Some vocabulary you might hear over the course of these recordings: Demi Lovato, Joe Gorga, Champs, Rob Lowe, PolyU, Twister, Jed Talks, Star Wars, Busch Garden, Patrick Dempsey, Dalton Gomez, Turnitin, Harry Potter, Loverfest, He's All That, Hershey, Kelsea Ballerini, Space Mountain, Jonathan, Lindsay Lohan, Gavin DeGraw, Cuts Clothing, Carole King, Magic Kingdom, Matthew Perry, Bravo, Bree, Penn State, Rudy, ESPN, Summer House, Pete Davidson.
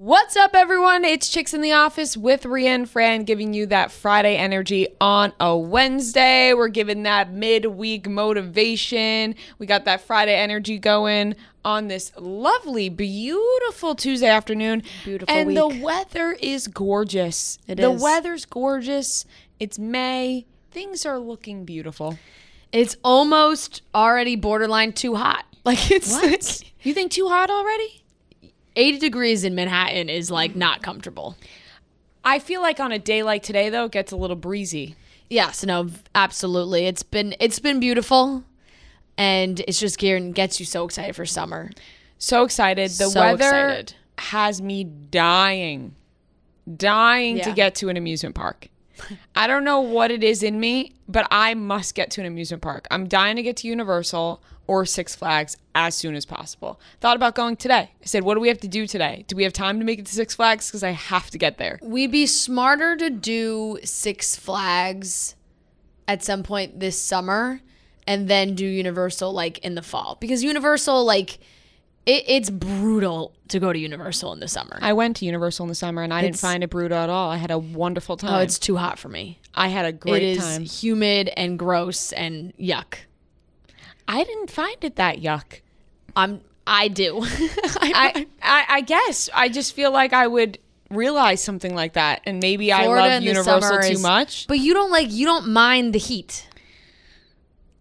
What's up, everyone? It's Chicks in the Office with Rhian, Fran, giving you that Friday energy on a Wednesday. We're giving that midweek motivation. We got that Friday energy going on this lovely, beautiful Tuesday afternoon. Beautiful and week. The weather is gorgeous. The weather's gorgeous. It's May. Things are looking beautiful. It's almost already borderline too hot. Like it's what? Like, you think too hot already? 80 degrees in Manhattan is, like, not comfortable. I feel like on a day like today, though, it gets a little breezy. Yes, no, absolutely. It's been beautiful, and it's just gearing gets you so excited for summer. So excited. The so weather excited. Has me dying to get to an amusement park. I don't know what it is in me, but I must get to an amusement park. I'm dying to get to Universal or Six Flags as soon as possible. Thought about going today. I said, what do we have to do today? Do we have time to make it to Six Flags? Because I have to get there. We'd be smarter to do Six Flags at some point this summer and then do Universal like in the fall. Because Universal, like, it's brutal to go to Universal in the summer. I went to Universal in the summer and I didn't find it brutal at all. I had a wonderful time. Oh, it's too hot for me. I had a great time. It is humid and gross and yuck. I didn't find it that yuck. I do. I guess. I just feel like I would realize something like that. And maybe Florida I love Universal too much. But you don't mind the heat.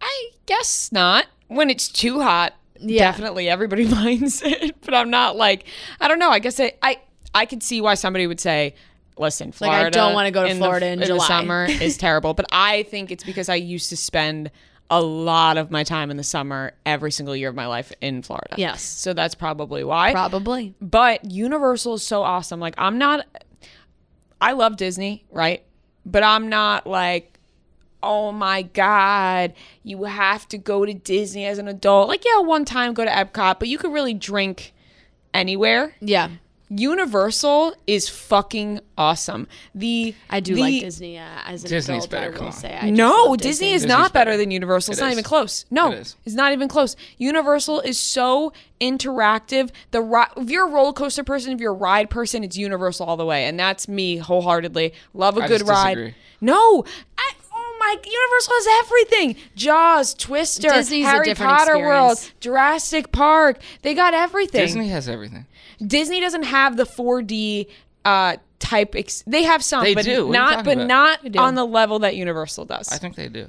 I guess not. When it's too hot, definitely everybody minds it. But I'm not like, I don't know. I guess I could see why somebody would say, listen, Florida. Like, I don't want to go to Florida in July. The summer is terrible. But I think it's because I used to spend a lot of my time in the summer every single year of my life in Florida. Yes. So that's probably why. Probably. But Universal is so awesome. Like, I love Disney, right? But I'm not like, oh my God, you have to go to Disney as an adult. Like, yeah, one time go to Epcot, but you could really drink anywhere. Yeah. Universal is fucking awesome. I do like Disney as an Disney's adult. Better, I will say. No, Disney is not better than Universal. It's not even close. No, it's not even close. Universal is so interactive. If you're a roller coaster person, if you're a ride person, it's Universal all the way, and that's me wholeheartedly. Love a good ride. Disagree. No, like, Universal has everything. Jaws, Twister, Disney's Harry Potter experience. World, Jurassic Park. They got everything. Disney has everything. Disney doesn't have the 4D type. They have some, they but do. Not, but about? Not on the level that Universal does. I think they do.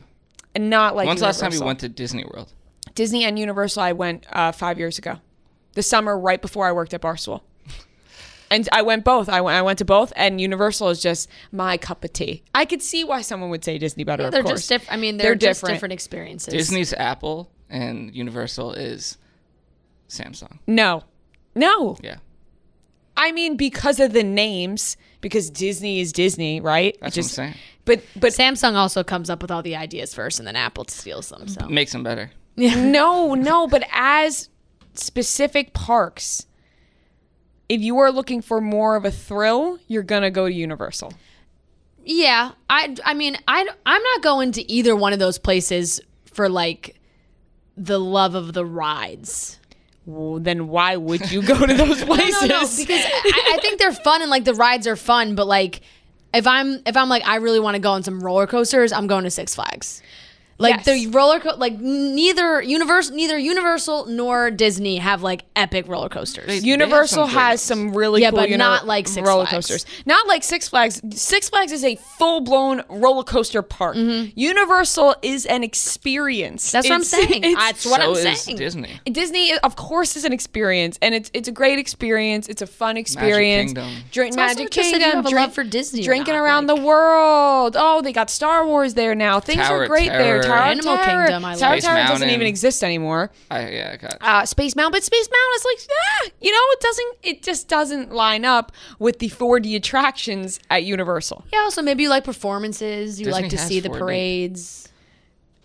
And not like When's Universal. Last time you went to Disney World? Disney and Universal, I went 5 years ago. The summer right before I worked at Barstool. And I went both. I went to both, and Universal is just my cup of tea. I could see why someone would say Disney better. Yeah, they're of course. Just different. I mean, they're just different experiences. Disney's Apple, and Universal is Samsung. No. Yeah. I mean, because of the names, because Disney is Disney, right? That's just, what I'm saying. But Samsung also comes up with all the ideas first, and then Apple steals them. So makes them better. Yeah. No. But as specific parks. If you are looking for more of a thrill, you're going to go to Universal. Yeah. I mean, I'm not going to either one of those places for, like, the love of the rides. Well, then why would you go to those places? No, because I think they're fun and, like, the rides are fun. But, like, if I'm like, I really want to go on some roller coasters, I'm going to Six Flags. Like, yes. The neither Universal nor Disney have, like, epic roller coasters. Universal has some really cool not like Six roller Flags. Coasters. Not like Six Flags. Six Flags is a full-blown roller coaster park. Mm-hmm. Universal is an experience. That's what I'm saying. That's what I'm saying. So is Disney. Disney, of course, is an experience, and it's a great experience. It's a fun experience. Magic Kingdom. Magic Kingdom. If you have a love for Disney. Drinking around the world. Oh, they got Star Wars there now. Things are great there. Animal Kingdom. I love. Tower doesn't even exist anymore. Space Mountain, but Space Mountain is like, it just doesn't line up with the 4D attractions at Universal. Yeah, also maybe you like performances, you Disney like to see 4D. The parades.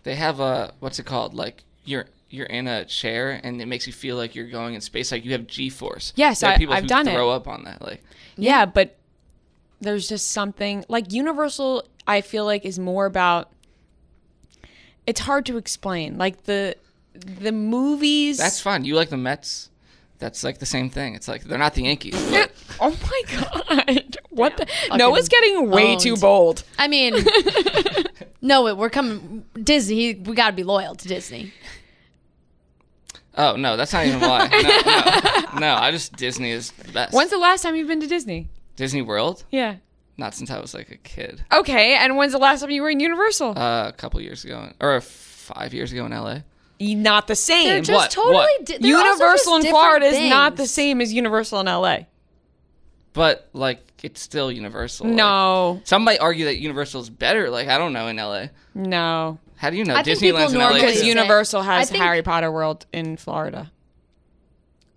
They have a what's it called? Like you're in a chair and it makes you feel like you're going in space, like you have G-force. Yes, I've done it. People throw up on that, like. Yeah, but there's just something like Universal. I feel like is more about. It's hard to explain. Like the movies. That's fun. You like the Mets. That's like the same thing. It's like they're not the Yankees. Oh my God. What the? Noah's getting way owned. Too bold. I mean, Noah, we're coming. Disney, we got to be loyal to Disney. Oh, no, that's not even why. No, I just, Disney is the best. When's the last time you've been to Disney? Disney World? Yeah. Not since I was like a kid. Okay, and when's the last time you were in Universal? A couple years ago, or 5 years ago in LA. Not the same. They're just totally different. Universal in Florida is not the same as Universal in LA. But like, it's still Universal. No. Like, some might argue that Universal is better. Like, I don't know, in LA. No. How do you know? Disneyland's in LA. Because Universal has Harry Potter World in Florida.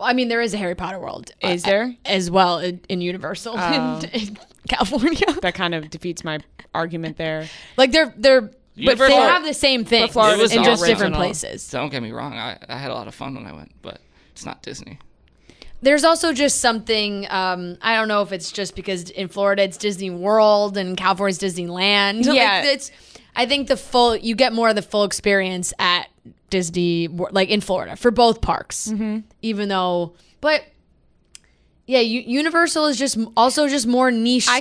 I mean, there is a Harry Potter World. Is there? As well in Universal in California. That kind of defeats my argument there. Like, they're Universal, but they have the same thing in just different places. Don't get me wrong. I had a lot of fun when I went, but it's not Disney. There's also just something, I don't know if it's just because in Florida it's Disney World and California's Disneyland. Yeah. Like, it's, I think you get more of the full experience at Disney, like in Florida, for both parks. Mm-hmm. Even though, but yeah, Universal is just also just more niche stuff. I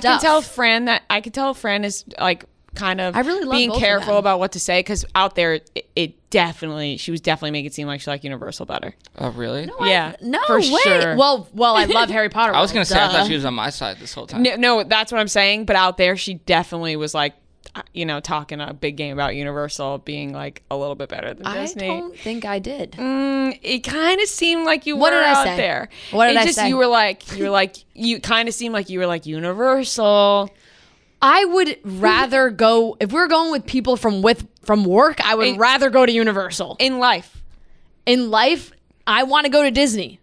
can tell Fran is like, kind of really being careful about what to say, because out there she was definitely making it seem like she liked Universal better. Oh, really? No, yeah. Sure. Well, I love Harry Potter. I was going to say, I thought she was on my side this whole time. No, that's what I'm saying. But out there, she definitely was like, you know, talking a big game about Universal being like a little bit better than Disney. I don't think I did. It kind of seemed like you were out there. What did I say? You were like, you kind of seemed like you were like Universal. I would rather go, if we're going with people from work, I would rather go to Universal. In life, I want to go to Disney.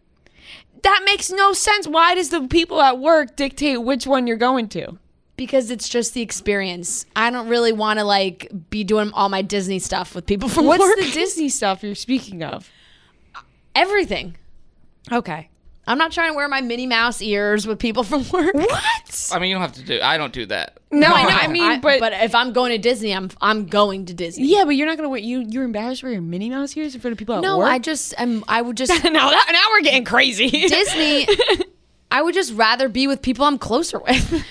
That makes no sense. Why does the people at work dictate which one you're going to? Because it's just the experience. I don't really want to like be doing all my Disney stuff with people from work. What's the Disney stuff you're speaking of? Everything. Okay. I'm not trying to wear my Minnie Mouse ears with people from work. What? I mean, you don't have to do. I don't do that. No, I know. I mean, but if I'm going to Disney, I'm going to Disney. Yeah, but you're not gonna wear. You're embarrassed to wear your Minnie Mouse ears in front of people at work. No, I would just. now we're getting crazy. Disney. I would just rather be with people I'm closer with.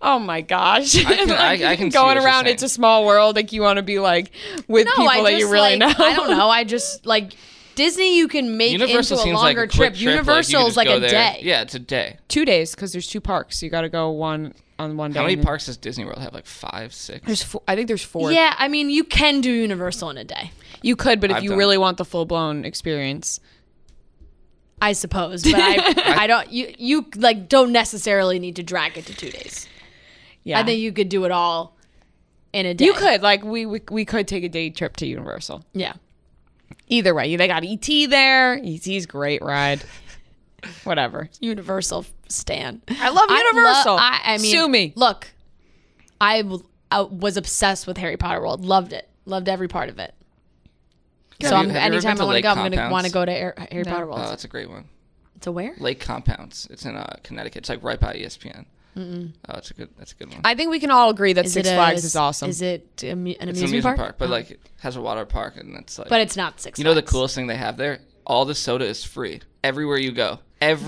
Oh my gosh! I can going around. It's a small world. Like you want to be like with people that you really know. I don't know. I just like. Disney, you can make Universal into a longer like a trip. Universal's like a day. Yeah, it's a day. 2 days, because there's two parks. So you got to go one day. How many parks does Disney World have? Like 5, 6? I think there's 4. Yeah, I mean, you can do Universal in a day. You could, but if you really want the full-blown experience. I suppose, but I don't. You like don't necessarily need to drag it to 2 days. Yeah. I think you could do it all in a day. You could. Like, we could take a day trip to Universal. Yeah. Either way, they got E.T. there. E.T.'s great ride. Whatever. Universal stan. I love Universal. I mean, sue me. Look, I was obsessed with Harry Potter World. Loved it. Loved every part of it. So anytime I want to go, I'm going to want to go to Harry Potter World. Oh, that's a great one. It's a where? Lake Compounds. It's in Connecticut. It's like right by ESPN. Mm-mm. Oh, that's a good one. I think we can all agree that Six Flags is awesome. Is it an amusement park? But like it has a water park, and it's like. But it's not Six Flags. You know the coolest thing they have there? All the soda is free everywhere you go. That's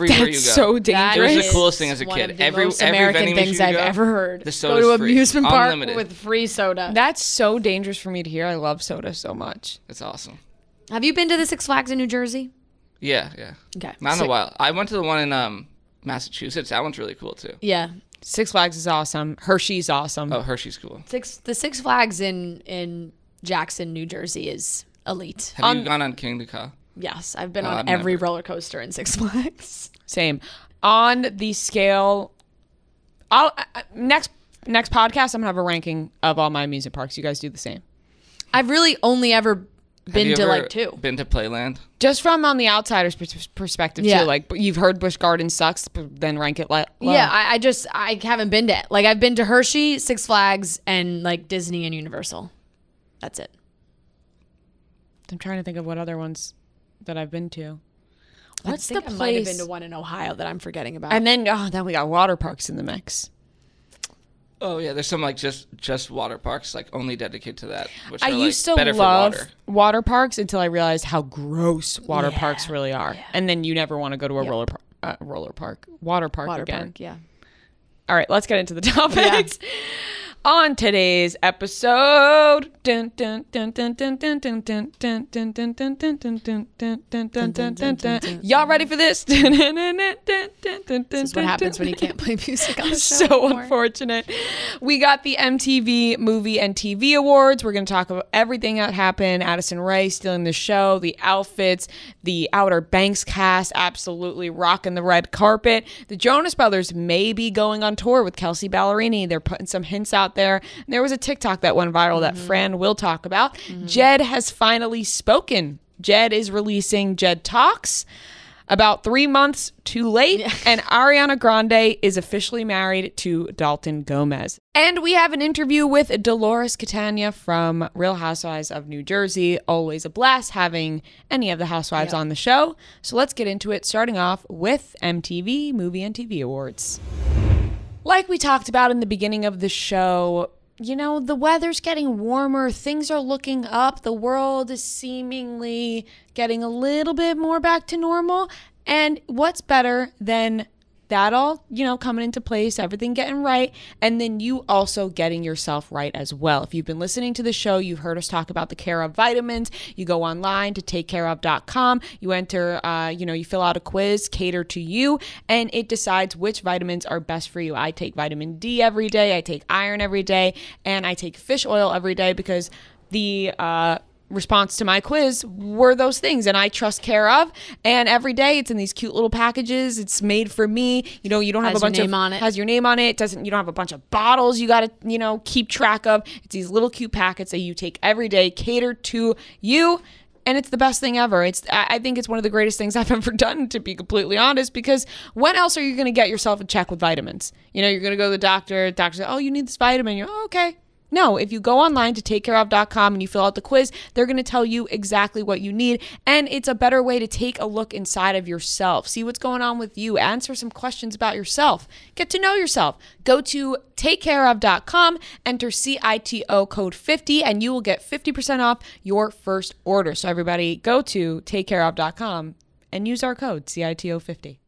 so dangerous. It was the coolest thing as a kid. Most American things I've ever heard. The soda go to amusement park with free soda. That's so dangerous for me to hear. I love soda so much. It's awesome. Have you been to the Six Flags in New Jersey? Yeah. Okay. Not in a while. I went to the one in Massachusetts. That one's really cool too. Yeah, Six Flags is awesome. Hershey's awesome. Oh, Hershey's cool. The Six Flags in Jackson, New Jersey is elite. Have you gone on King Ka? Yes, I've been on every roller coaster in Six Flags. Same. On the scale, I'll next podcast I'm gonna have a ranking of all my amusement parks. You guys do the same. I've really only ever been to like two. Been to Playland? Just from on the outsider's perspective too. Like you've heard Busch Gardens sucks, but then rank it low. Yeah, I haven't been to it. Like I've been to Hershey, Six Flags, and like Disney and Universal. That's it. I'm trying to think of what other ones that I've been to. What's the place? I might have been to one in Ohio that I'm forgetting about. And then we got water parks in the mix. Oh yeah, there's some like just water parks like only dedicated to that. Which I used to love water parks until I realized how gross water parks really are, and then you never want to go to a water park again. Yeah. All right, let's get into the topics. Yeah. On today's episode, y'all ready for this? This is what happens when you can't play music on the show. So unfortunate. We got the MTV Movie and TV Awards. We're going to talk about everything that happened. Addison Rae stealing the show, the outfits, the Outer Banks cast absolutely rocking the red carpet. The Jonas Brothers may be going on tour with Kelsea Ballerini. They're putting some hints out there. And there was a TikTok that went viral that Fran will talk about. Jed has finally spoken. Jed is releasing Jed Talks about 3 months too late. And Ariana Grande is officially married to Dalton Gomez. And we have an interview with Dolores Catania from Real Housewives of New Jersey. Always a blast having any of the housewives on the show. So let's get into it, starting off with MTV Movie and TV Awards. Like we talked about in the beginning of the show, you know, the weather's getting warmer, things are looking up, the world is seemingly getting a little bit more back to normal, and what's better than that all, you know, coming into place, everything getting right, and then you also getting yourself right as well. If you've been listening to the show, you've heard us talk about the Care Of vitamins. You go online to takecareof.com. You enter, you fill out a quiz, cater to you, and it decides which vitamins are best for you. I take vitamin D every day. I take iron every day, and I take fish oil every day because the response to my quiz were those things, and I trust Care Of, and every day it's in these cute little packages. It's made for me. You know, you don't have a bunch of has your name on it. Doesn't you don't have a bunch of bottles you got to, you know, keep track of. It's these little cute packets that you take every day, catered to you, and it's the best thing ever. I think it's one of the greatest things I've ever done, to be completely honest, because when else are you going to get yourself a check with vitamins? You know, you're going to go to the doctor. The doctor says, "Oh, you need this vitamin." You're okay. No, if you go online to takecareof.com and you fill out the quiz, they're going to tell you exactly what you need. And it's a better way to take a look inside of yourself. See what's going on with you. Answer some questions about yourself. Get to know yourself. Go to takecareof.com, enter CITO code 50, and you will get 50% off your first order. So everybody go to takecareof.com and use our code CITO 50.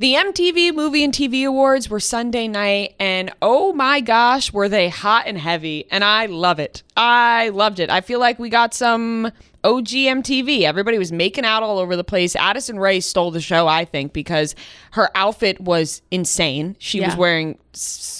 The MTV Movie and TV Awards were Sunday night, and oh my gosh, were they hot and heavy, and I love it. I loved it. I feel like we got some OG MTV. Everybody was making out all over the place. Addison Rae stole the show, I think, because her outfit was insane. She was wearing,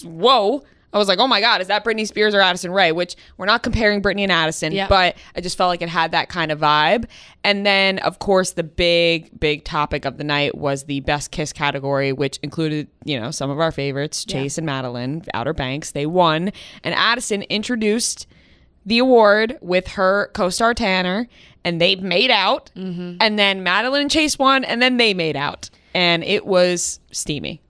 whoa. I was like, oh my God, is that Britney Spears or Addison Rae? Which, we're not comparing Britney and Addison, but I just felt like it had that kind of vibe. And then, of course, the big, big topic of the night was the Best Kiss category, which included, you know, some of our favorites, Chase and Madelyn, Outer Banks. They won. And Addison introduced the award with her co-star Tanner, and they made out. And then Madelyn and Chase won, and then they made out. And it was steamy.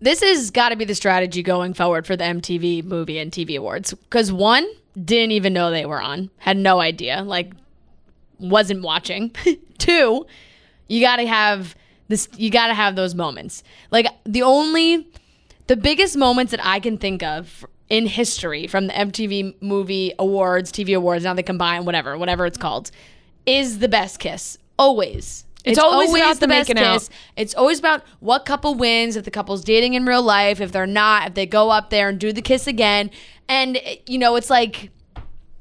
This has got to be the strategy going forward for the MTV Movie and TV Awards. Because one, didn't even know they were on. Had no idea. Like, wasn't watching. Two, you got to have this. You got to have those moments. Like, the biggest moments that I can think of in history from the MTV Movie Awards, TV Awards, now they combine, whatever it's called, is the best kiss. Always. It's always about the best kiss. Out. It's always about what couple wins, if the couple's dating in real life, if they're not, if they go up there and do the kiss again. And, you know, it's like,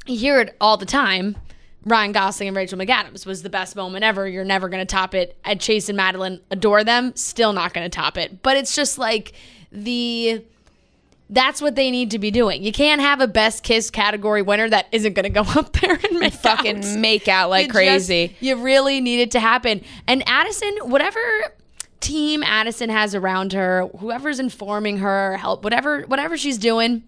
you hear it all the time. Ryan Gosling and Rachel McAdams was the best moment ever. You're never going to top it. And Chase and Madeline, adore them, still not going to top it. But it's just like that's what they need to be doing. You can't have a best kiss category winner that isn't going to go up there and make out like crazy. You really need it to happen. And Addison, whatever team Addison has around her, whoever's informing her, help, whatever she's doing,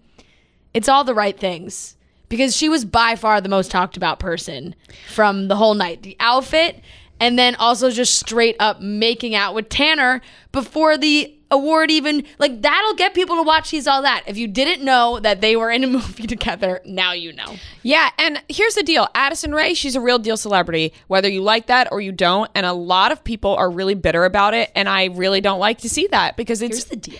it's all the right things. Because she was by far the most talked about person from the whole night. The outfit, and then also just straight up making out with Tanner before the award even. Like, that'll get people to watch He's All That. If you didn't know that they were in a movie together, now you know. Yeah, and here's the deal. Addison Rae, she's a real deal celebrity, whether you like that or you don't. And a lot of people are really bitter about it, and I really don't like to see that because it's... Here's the deal.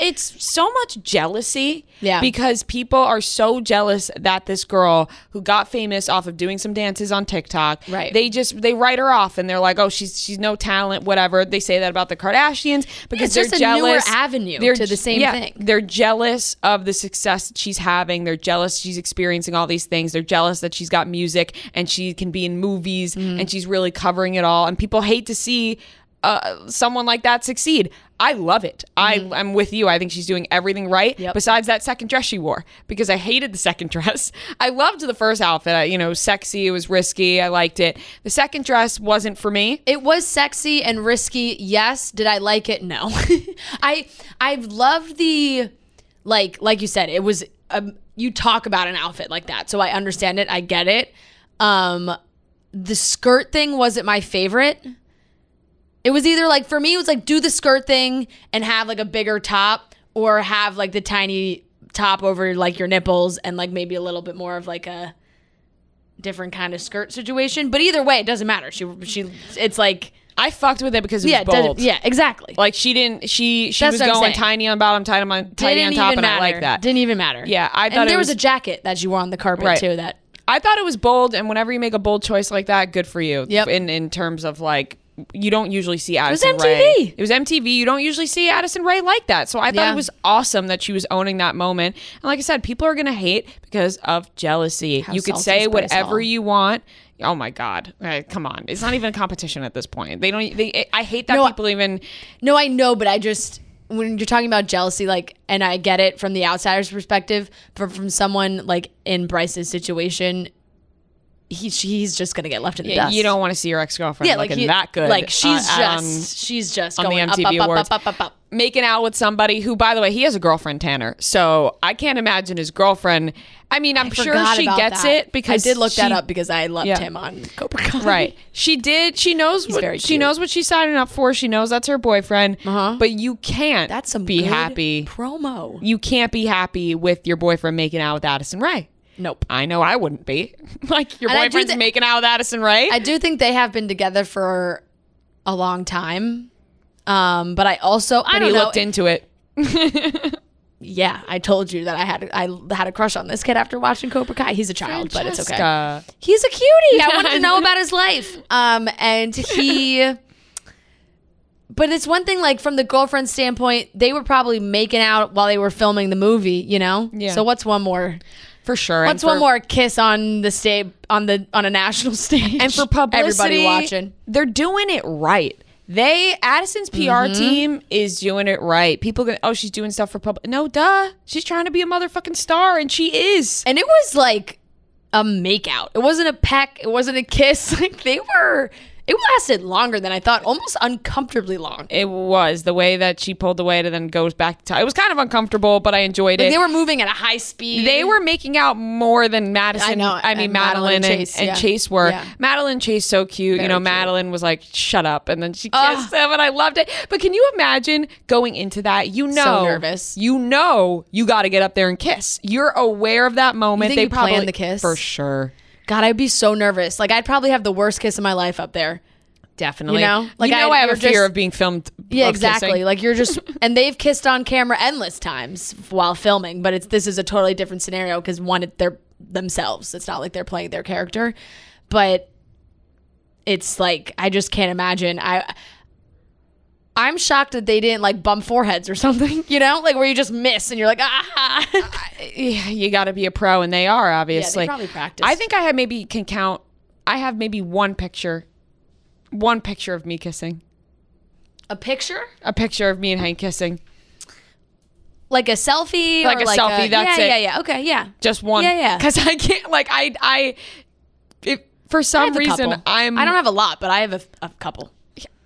It's so much jealousy. Yeah. Because people are so jealous that this girl who got famous off of doing some dances on TikTok, right, they write her off and they're like, oh, she's no talent, whatever. They say that about the Kardashians because they're jealous. It's just a newer avenue to the same thing. They're jealous of the success that she's having. They're jealous she's experiencing all these things. They're jealous that she's got music and she can be in movies and she's really covering it all. And people hate to see someone like that succeed. I love it. I'm with you. I think she's doing everything right. Yep. Besides that second dress she wore, because I hated the second dress. I loved the first outfit. Sexy. It was risky. I liked it. The second dress wasn't for me. It was sexy and risky. Yes. Did I like it? No. I've loved the, like you said, it was, you talk about an outfit like that. So I understand it. I get it. The skirt thing wasn't my favorite. It was either for me, it was do the skirt thing and have a bigger top, or have the tiny top over your nipples and maybe a little bit more of a different kind of skirt situation. But either way, it doesn't matter. She it's I fucked with it because it was bold. Yeah, exactly. She didn't. She was going tiny on bottom, tiny on top, and I like that. Didn't even matter. Yeah, I thought. And there was a jacket that you wore on the carpet too. That I thought it was bold, and whenever you make a bold choice like that, good for you. Yep. In terms of you don't usually see Addison Rae. It was MTV. You don't usually see Addison Rae like that. So I thought it was awesome that she was owning that moment. And like I said, people are going to hate because of jealousy. How you could say whatever you want. Oh my God. Right, come on. It's not even a competition at this point. They don't. I hate that people even. No, I know. But I just, when you're talking about jealousy, and I get it from the outsider's perspective, but from someone in Bryce's situation, he's just gonna get left in the dust. You don't want to see your ex-girlfriend looking that good. She's just on going the MTV Awards, up. Making out with somebody who, by the way, he has a girlfriend, Tanner. So I can't imagine his girlfriend. I mean, I'm sure she gets it because I did look that up because I loved him on Cobra Kai. Right? She did. She knows she knows what she's signing up for. She knows that's her boyfriend. But you can't. That's some be happy promo. You can't be happy with your boyfriend making out with Addison Rae. Nope. I know I wouldn't be. Your boyfriend's making out with Addison Rae. I do think they have been together for a long time. But I also... But he looked into it. Yeah, I told you that I had a crush on this kid after watching Cobra Kai. He's a child, but it's okay. He's a cutie. I wanted to know about his life. But it's one thing, from the girlfriend's standpoint, they were probably making out while they were filming the movie, Yeah. So what's one more... For sure. What's one more kiss on the stage, on a national stage? And for publicity, everybody watching, they're doing it right. Addison's PR team is doing it right. People going, oh, she's doing stuff for public. No, duh. She's trying to be a motherfucking star, and she is. And it was a makeout. It wasn't a peck. It wasn't a kiss. It lasted longer than I thought, almost uncomfortably long. It was. The way that she pulled away to then goes back to... It was kind of uncomfortable, but I enjoyed it. They were moving at a high speed. They were making out more than Madison... I know. I mean, Madelyn and Chase were. Yeah. Madelyn, Chase, so cute. Very cute. Madelyn was shut up. And then she kissed him, and I loved it. But can you imagine going into that? So nervous. You know you got to get up there and kiss. You're aware of that moment. They probably planned the kiss? For sure. God, I'd be so nervous. I'd probably have the worst kiss of my life up there. Definitely. I have a fear of being filmed. Yeah, exactly. Kissing. You're just, and they've kissed on camera endless times while filming, but this is a totally different scenario because they're themselves. It's not they're playing their character, but it's I just can't imagine. I'm shocked that they didn't bump foreheads or something, where you just miss and you're ah. You got to be a pro, and they are, obviously. Yeah, they probably practice. I think I have maybe one picture of me kissing. A picture? A picture of me and Hank kissing. Like a selfie? Like or a like selfie, a, that's yeah, it. Yeah, okay, yeah. Just one. Yeah, yeah. Because I can't, for some reason, I don't have a lot, but I have a couple.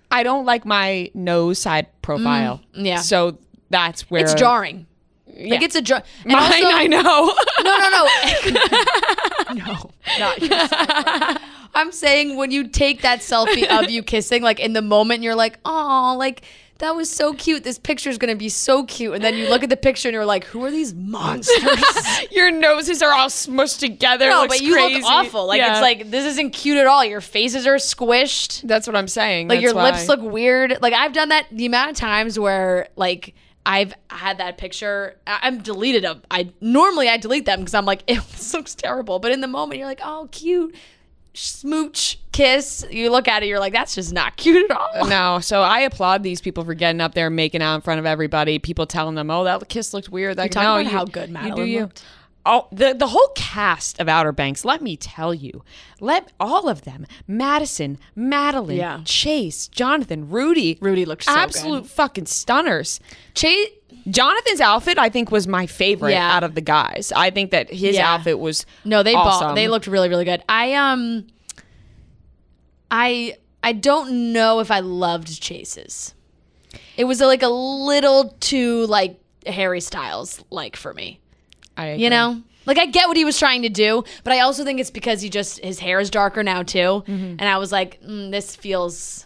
I don't like my nose side profile. Yeah. So that's where... It's jarring. Yeah. It's a jar... Mine, also, I know. No. No, not your side. I'm saying when you take that selfie of you kissing, in the moment, you're like, oh, that was so cute. This picture's going to be so cute. And then you look at the picture and you're like, who are these monsters? Your noses are all smushed together. No, but you look awful. Like, yeah. It's like, this isn't cute at all. Your faces are squished. That's what I'm saying. Like, your lips look weird. Like, I've done that the amount of times where, like, I've had that picture. I'm deleted them. Normally I delete them because I'm like, it looks terrible. But in the moment, you're like, oh, cute. Smooch, kiss. You look at it, you're like, that's just not cute at all. No, so I applaud these people for getting up there, making out in front of everybody. People telling them, oh, that kiss looked weird. That talking about how good Madelyn looked. Oh, the whole cast of Outer Banks, let me tell you, all of them, Madison, Madelyn, yeah. Chase, Jonathan, Rudy. Rudy looked so absolute good. Fucking stunners. Jonathan's outfit, I think, was my favorite out of the guys. I think that his outfit was awesome. They looked really, really good. I don't know if I loved Chase's. It was like a little too like Harry Styles like for me. You know, like I get what he was trying to do, but I also think it's because his hair is darker now too, and I was like, this feels.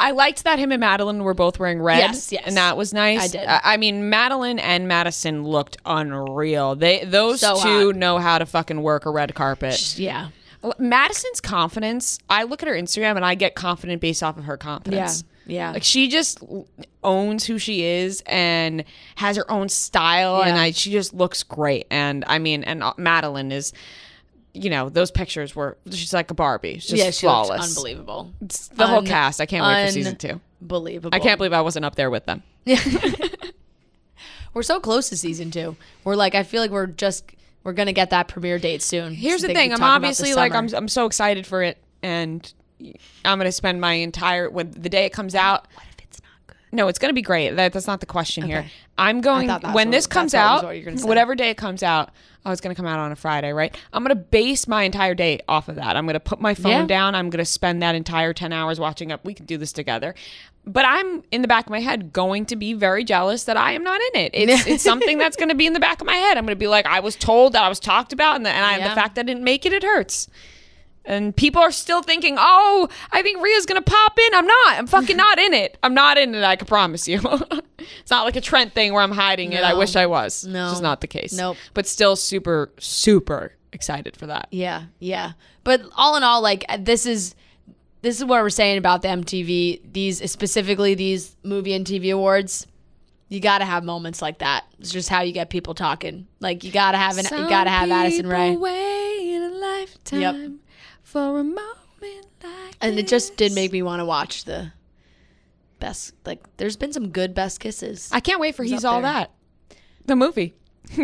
I liked that him and Madelyn were both wearing red, yes, and that was nice. I did. I mean, Madelyn and Madison looked unreal. Those two know how to fucking work a red carpet. Yeah, Madison's confidence. I look at her Instagram and I get confident based off of her confidence. Yeah. Yeah, like she just owns who she is and has her own style, and she just looks great. And I mean, and Madelyn is, you know, those pictures were she's like a Barbie, she's just flawless, looks unbelievable. It's the whole cast, I can't wait for season 2. Unbelievable. I can't believe I wasn't up there with them. Yeah, we're so close to season 2. We're like, I feel like we're gonna get that premiere date soon. Here's the thing, I'm obviously like I'm so excited for it and. I'm gonna spend my entire when the day it comes out. What if it's not good? No, it's gonna be great. That's not the question here. I'm going when this comes out, whatever day it comes out. Oh, it's gonna come out on a Friday, right? I'm gonna base my entire day off of that. I'm gonna put my phone down. I'm gonna spend that entire 10 hours watching up. We can do this together. But I'm in the back of my head going to be very jealous that I am not in it. It's something that's gonna be in the back of my head. I'm gonna be like, I was told that I was talked about, and the fact that I didn't make it, it hurts. And people are still thinking, oh, I think Rhea's going to pop in. I'm not. I'm fucking not in it. I'm not in it, I can promise you. It's not like a Trent thing where I'm hiding it. I wish I was. No. It's just not the case. Nope. But still super, super excited for that. Yeah, yeah. But all in all, like, this is what we're saying about the MTV, specifically these movie and TV awards. You got to have moments like that. It's just how you get people talking. Like, you got to have Addison Rae. Some people wait a lifetime. Yep. For a moment like and it just did make me want to watch the best. Like, there's been some good best kisses. I can't wait for He's All That, the movie.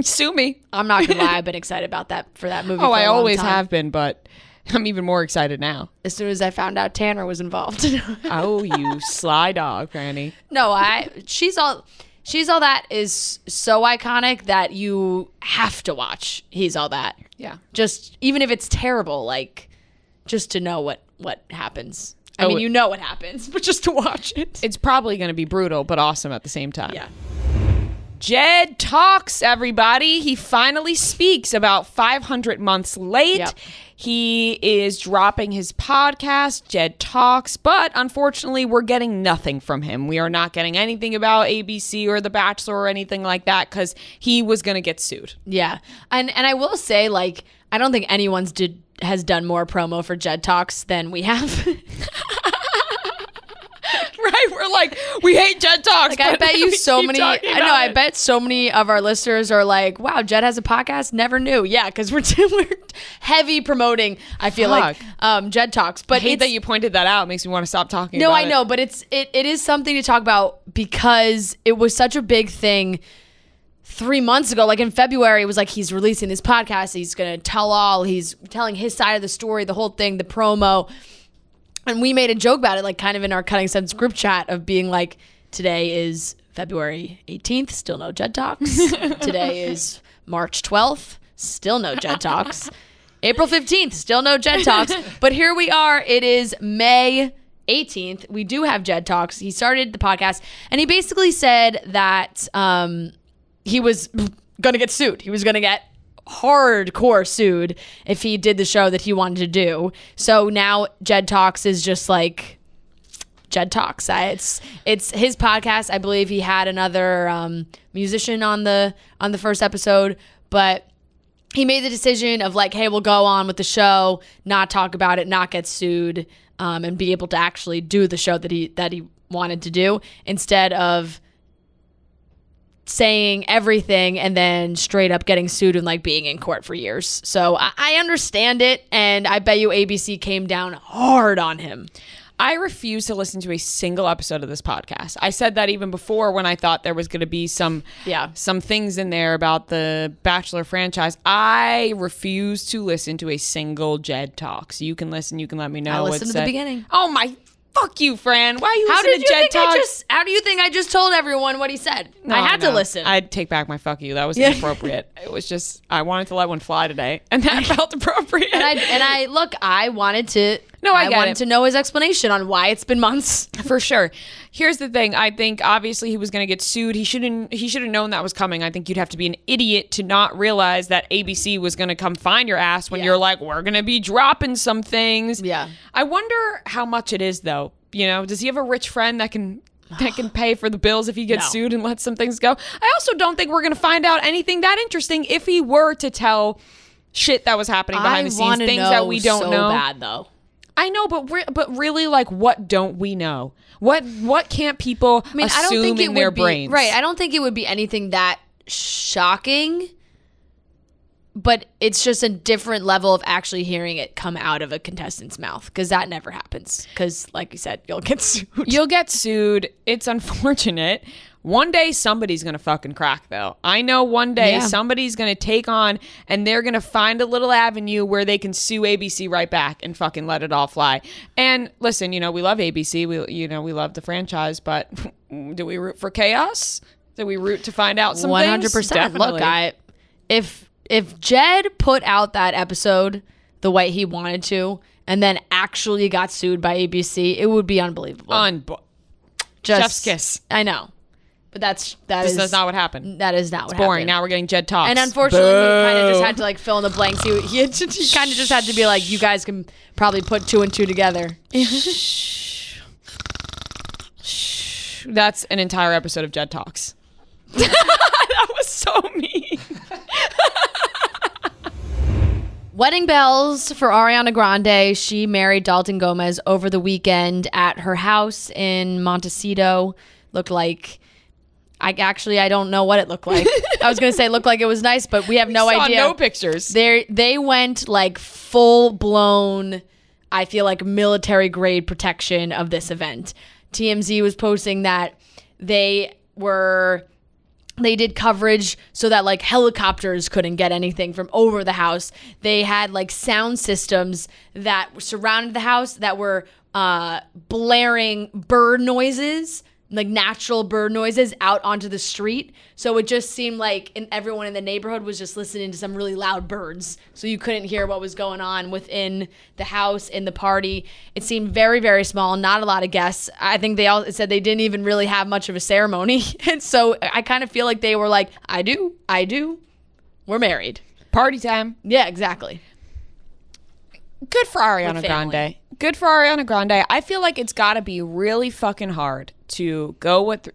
Sue me. I'm not gonna lie. I've been excited about that for that movie. Oh, I always have been, but I'm even more excited now. As soon as I found out Tanner was involved. Oh, you sly dog, Granny. No, She's All That is so iconic that you have to watch He's All That. Yeah. Just even if it's terrible, like. Just to know what happens. I mean, you know what happens, but just to watch it. It's probably going to be brutal, but awesome at the same time. Yeah. Jed Talks, everybody. He finally speaks about 500 months late. Yep. He is dropping his podcast, Jed Talks, but unfortunately, we're getting nothing from him. We are not getting anything about ABC or The Bachelor or anything like that because he was going to get sued. Yeah. And I will say, like, I don't think anyone's has done more promo for Jed Talks than we have. Right? We're like, we hate Jed Talks. Like, I bet you so many. I bet so many of our listeners are like, wow, Jed has a podcast? Never knew. Yeah, because we're heavy promoting, I feel like, Jed Talks. But I hate that you pointed that out. It makes me want to stop talking about it. No, I know, but it is something to talk about because it was such a big thing 3 months ago. Like in February, it was like, he's releasing his podcast. He's going to tell all. He's telling his side of the story, the whole thing, the promo. And we made a joke about it, like kind of in our Cutting Sense group chat of being like, today is February 18th, still no Jed Talks. Today is March 12th, still no Jed Talks. April 15th, still no Jed Talks. But here we are. It is May 18th. We do have Jed Talks. He started the podcast and he basically said that he was going to get sued. He was going to get hardcore sued if he did the show that he wanted to do. So now Jed Talks is just like Jed Talks. It's his podcast. I believe he had another musician on the first episode, but he made the decision of like, hey, we'll go on with the show, not talk about it, not get sued, and be able to actually do the show that he wanted to do, instead of saying everything and then straight up getting sued and like being in court for years. So I understand it, and I bet you ABC came down hard on him. I refuse to listen to a single episode of this podcast. I said that even before, when I thought there was going to be some things in there about the Bachelor franchise. I refuse to listen to a single Jed Talks. You can listen. You can let me know. I listened to the beginning. Oh my. Fuck you, Fran. Why are you listening to Jed Talks? How do you think I just told everyone what he said? No, I had to listen. I take back my fuck you. That was inappropriate. It was just, I wanted to let one fly today, and that felt appropriate. I wanted to know his explanation on why it's been months. For sure. Here's the thing. I think obviously he was going to get sued. He should have known that was coming. I think you'd have to be an idiot to not realize that ABC was going to come find your ass when you're like, we're going to be dropping some things. Yeah. I wonder how much it is, though. You know, does he have a rich friend that can pay for the bills if he gets sued and let some things go? I also don't think we're going to find out anything that interesting if he were to tell shit that was happening behind the scenes, things that we don't know. Bad, though. I know, but really, like, what don't we know? What can't people assume in their brains? Right. I don't think it would be anything that shocking, but it's just a different level of actually hearing it come out of a contestant's mouth, because that never happens. Because, like you said, you'll get sued. You'll get sued. It's unfortunate. One day somebody's going to fucking crack, though. I know one day somebody's going to take on, and they're going to find a little avenue where they can sue ABC right back and fucking let it all fly. And listen, you know, we love ABC. We love the franchise, but do we root for chaos? Do we root to find out some 100%. Things? 100%. Look, if Jed put out that episode the way he wanted to and then actually got sued by ABC, it would be unbelievable. Chef's kiss. I know. But that's not what happened. That is not what happened. It's boring. Now we're getting Jed Talks. And unfortunately, he kind of just had to like fill in the blanks. He kind of just had to be like, you guys can probably put two and two together. That's an entire episode of Jed Talks. That was so mean. Wedding bells for Ariana Grande. She married Dalton Gomez over the weekend at her house in Montecito. Looked like... I don't know what it looked like. I was going to say looked like it was nice, but we have no idea. No pictures. They went like full-blown, I feel like military-grade protection of this event. TMZ was posting that they did coverage so that like helicopters couldn't get anything from over the house. They had like sound systems that surrounded the house that were blaring bird noises, like natural bird noises, out onto the street. So it just seemed like everyone in the neighborhood was just listening to some really loud birds. So you couldn't hear what was going on within the house, in the party. It seemed very, very small. Not a lot of guests. I think they all said they didn't even really have much of a ceremony. And so I kind of feel like they were like, I do. We're married. Party time. Yeah, exactly. Good for Ariana Grande. Good for Ariana Grande. I feel like it's got to be really fucking hard to go with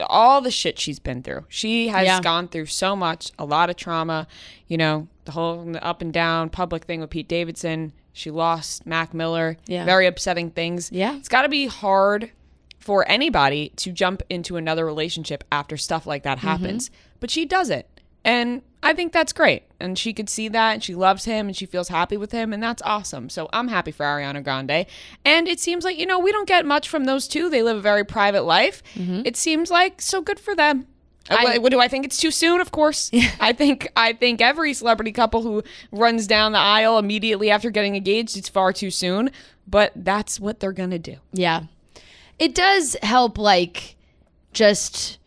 all the shit she's been through. She has gone through so much, a lot of trauma, you know, the whole up and down public thing with Pete Davidson. She lost Mac Miller. Yeah. Very upsetting things. Yeah. It's got to be hard for anybody to jump into another relationship after stuff like that happens. Mm-hmm. But she does it. And I think that's great. And she could see that, and she loves him, and she feels happy with him, and that's awesome. So I'm happy for Ariana Grande. And it seems like, you know, we don't get much from those two. They live a very private life. Mm-hmm. It seems like, so good for them. Do I think it's too soon? Of course. I think every celebrity couple who runs down the aisle immediately after getting engaged, it's far too soon. But that's what they're going to do. Yeah. It does help, like, just...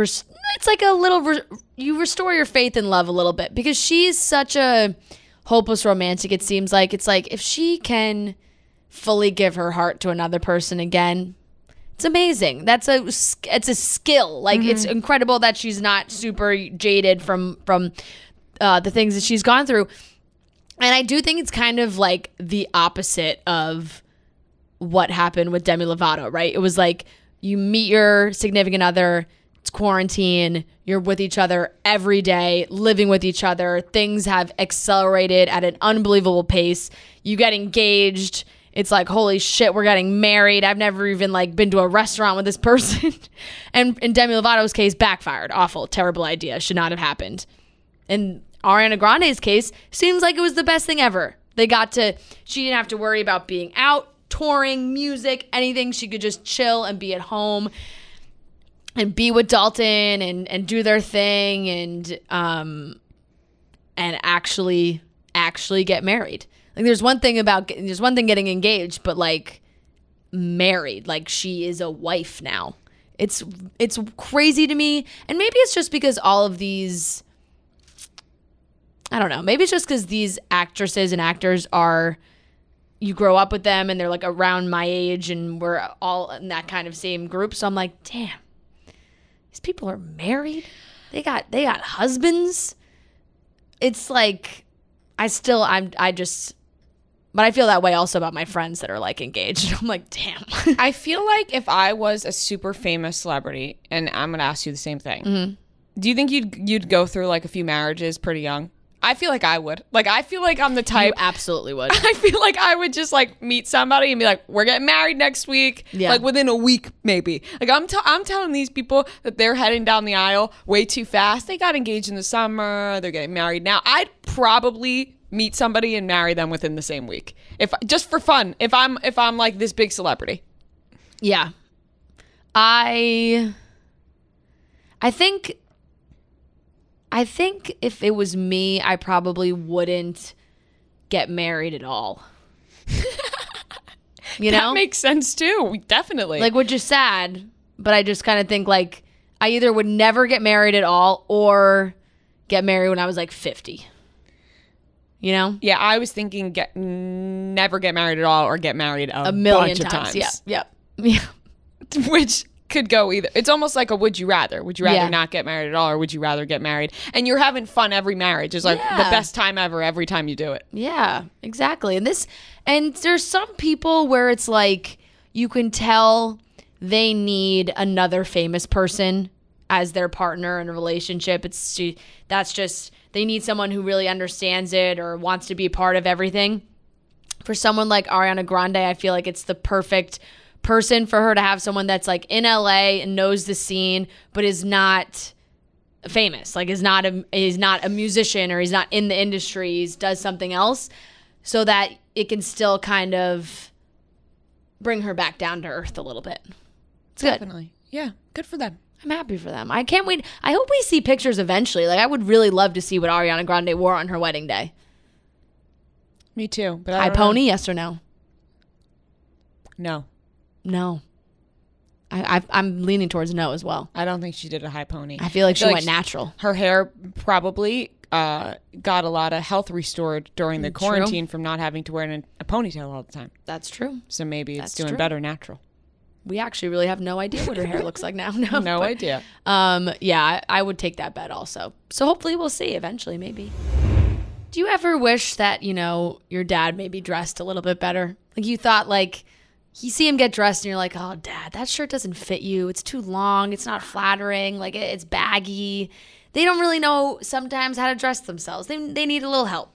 it's like a little... you restore your faith in love a little bit, because she's such a hopeless romantic, it seems like. It's like, if she can fully give her heart to another person again, it's amazing. It's a skill. Like, mm-hmm. It's incredible that she's not super jaded from the things that she's gone through. And I do think it's kind of like the opposite of what happened with Demi Lovato, right? It was like you meet your significant other, it's quarantine, you're with each other every day, living with each other, things have accelerated at an unbelievable pace, you get engaged, it's like, holy shit, we're getting married, I've never even like been to a restaurant with this person. And in Demi Lovato's case, backfired. Awful, terrible idea, should not have happened. In Ariana Grande's case, seems like it was the best thing ever. She didn't have to worry about being out, touring, music, anything. She could just chill and be at home and be with Dalton and do their thing and actually get married. Like there's one thing getting engaged, but like married, like she is a wife now. It's crazy to me. And maybe it's just because all of these, I don't know, maybe it's just because these actresses and actors are, you grow up with them and they're like around my age and we're all in that kind of same group. So I'm like, damn, these people are married. They got husbands. It's like, I feel that way also about my friends that are like engaged. I'm like, damn. I feel like if I was a super famous celebrity, and I'm gonna ask you the same thing, mm-hmm. do you think you'd go through like a few marriages pretty young? I feel like I would. Like I feel like I'm the type. You absolutely would. I feel like I would just like meet somebody and be like, we're getting married next week. Yeah. Like within a week maybe. Like I'm telling these people that they're heading down the aisle way too fast. They got engaged in the summer. They're getting married now. I'd probably meet somebody and marry them within the same week. If just for fun. If I'm like this big celebrity. Yeah. I think if it was me, I probably wouldn't get married at all. You know? That makes sense too, definitely. Like, which is sad, but I just kind of think like I either would never get married at all or get married when I was like 50. You know? Yeah, I was thinking never get married at all or get married a million bunch times. Of times. Yeah. Which could go either. It's almost like a would you rather. Would you rather not get married at all, or would you rather get married? And you're having fun every marriage. It's like the best time ever every time you do it. Yeah, exactly. And there's some people where it's like you can tell they need another famous person as their partner in a relationship. That's just, they need someone who really understands it or wants to be a part of everything. For someone like Ariana Grande, I feel like it's the perfect person for her to have someone that's like in LA and knows the scene but is not famous, like is not a musician or he's not in the industry, he does something else, so that it can still kind of bring her back down to earth a little bit. It's definitely good. Yeah, good for them. I'm happy for them. I can't wait. I hope we see pictures eventually. Like I would really love to see what Ariana Grande wore on her wedding day. Me too. But I pony, yes or no? No. I'm leaning towards no as well. I don't think she did a high pony. I feel like she went natural. Her hair probably got a lot of health restored during the quarantine from not having to wear a ponytail all the time. That's true. So maybe it's doing better natural. We actually really have no idea what her hair looks like now. No idea. Yeah, I would take that bet also. So hopefully we'll see eventually, maybe. Do you ever wish that, you know, your dad maybe dressed a little bit better? Like you thought like, you see him get dressed and you're like, oh, Dad, that shirt doesn't fit you. It's too long. It's not flattering. Like, it's baggy. They don't really know sometimes how to dress themselves. They need a little help.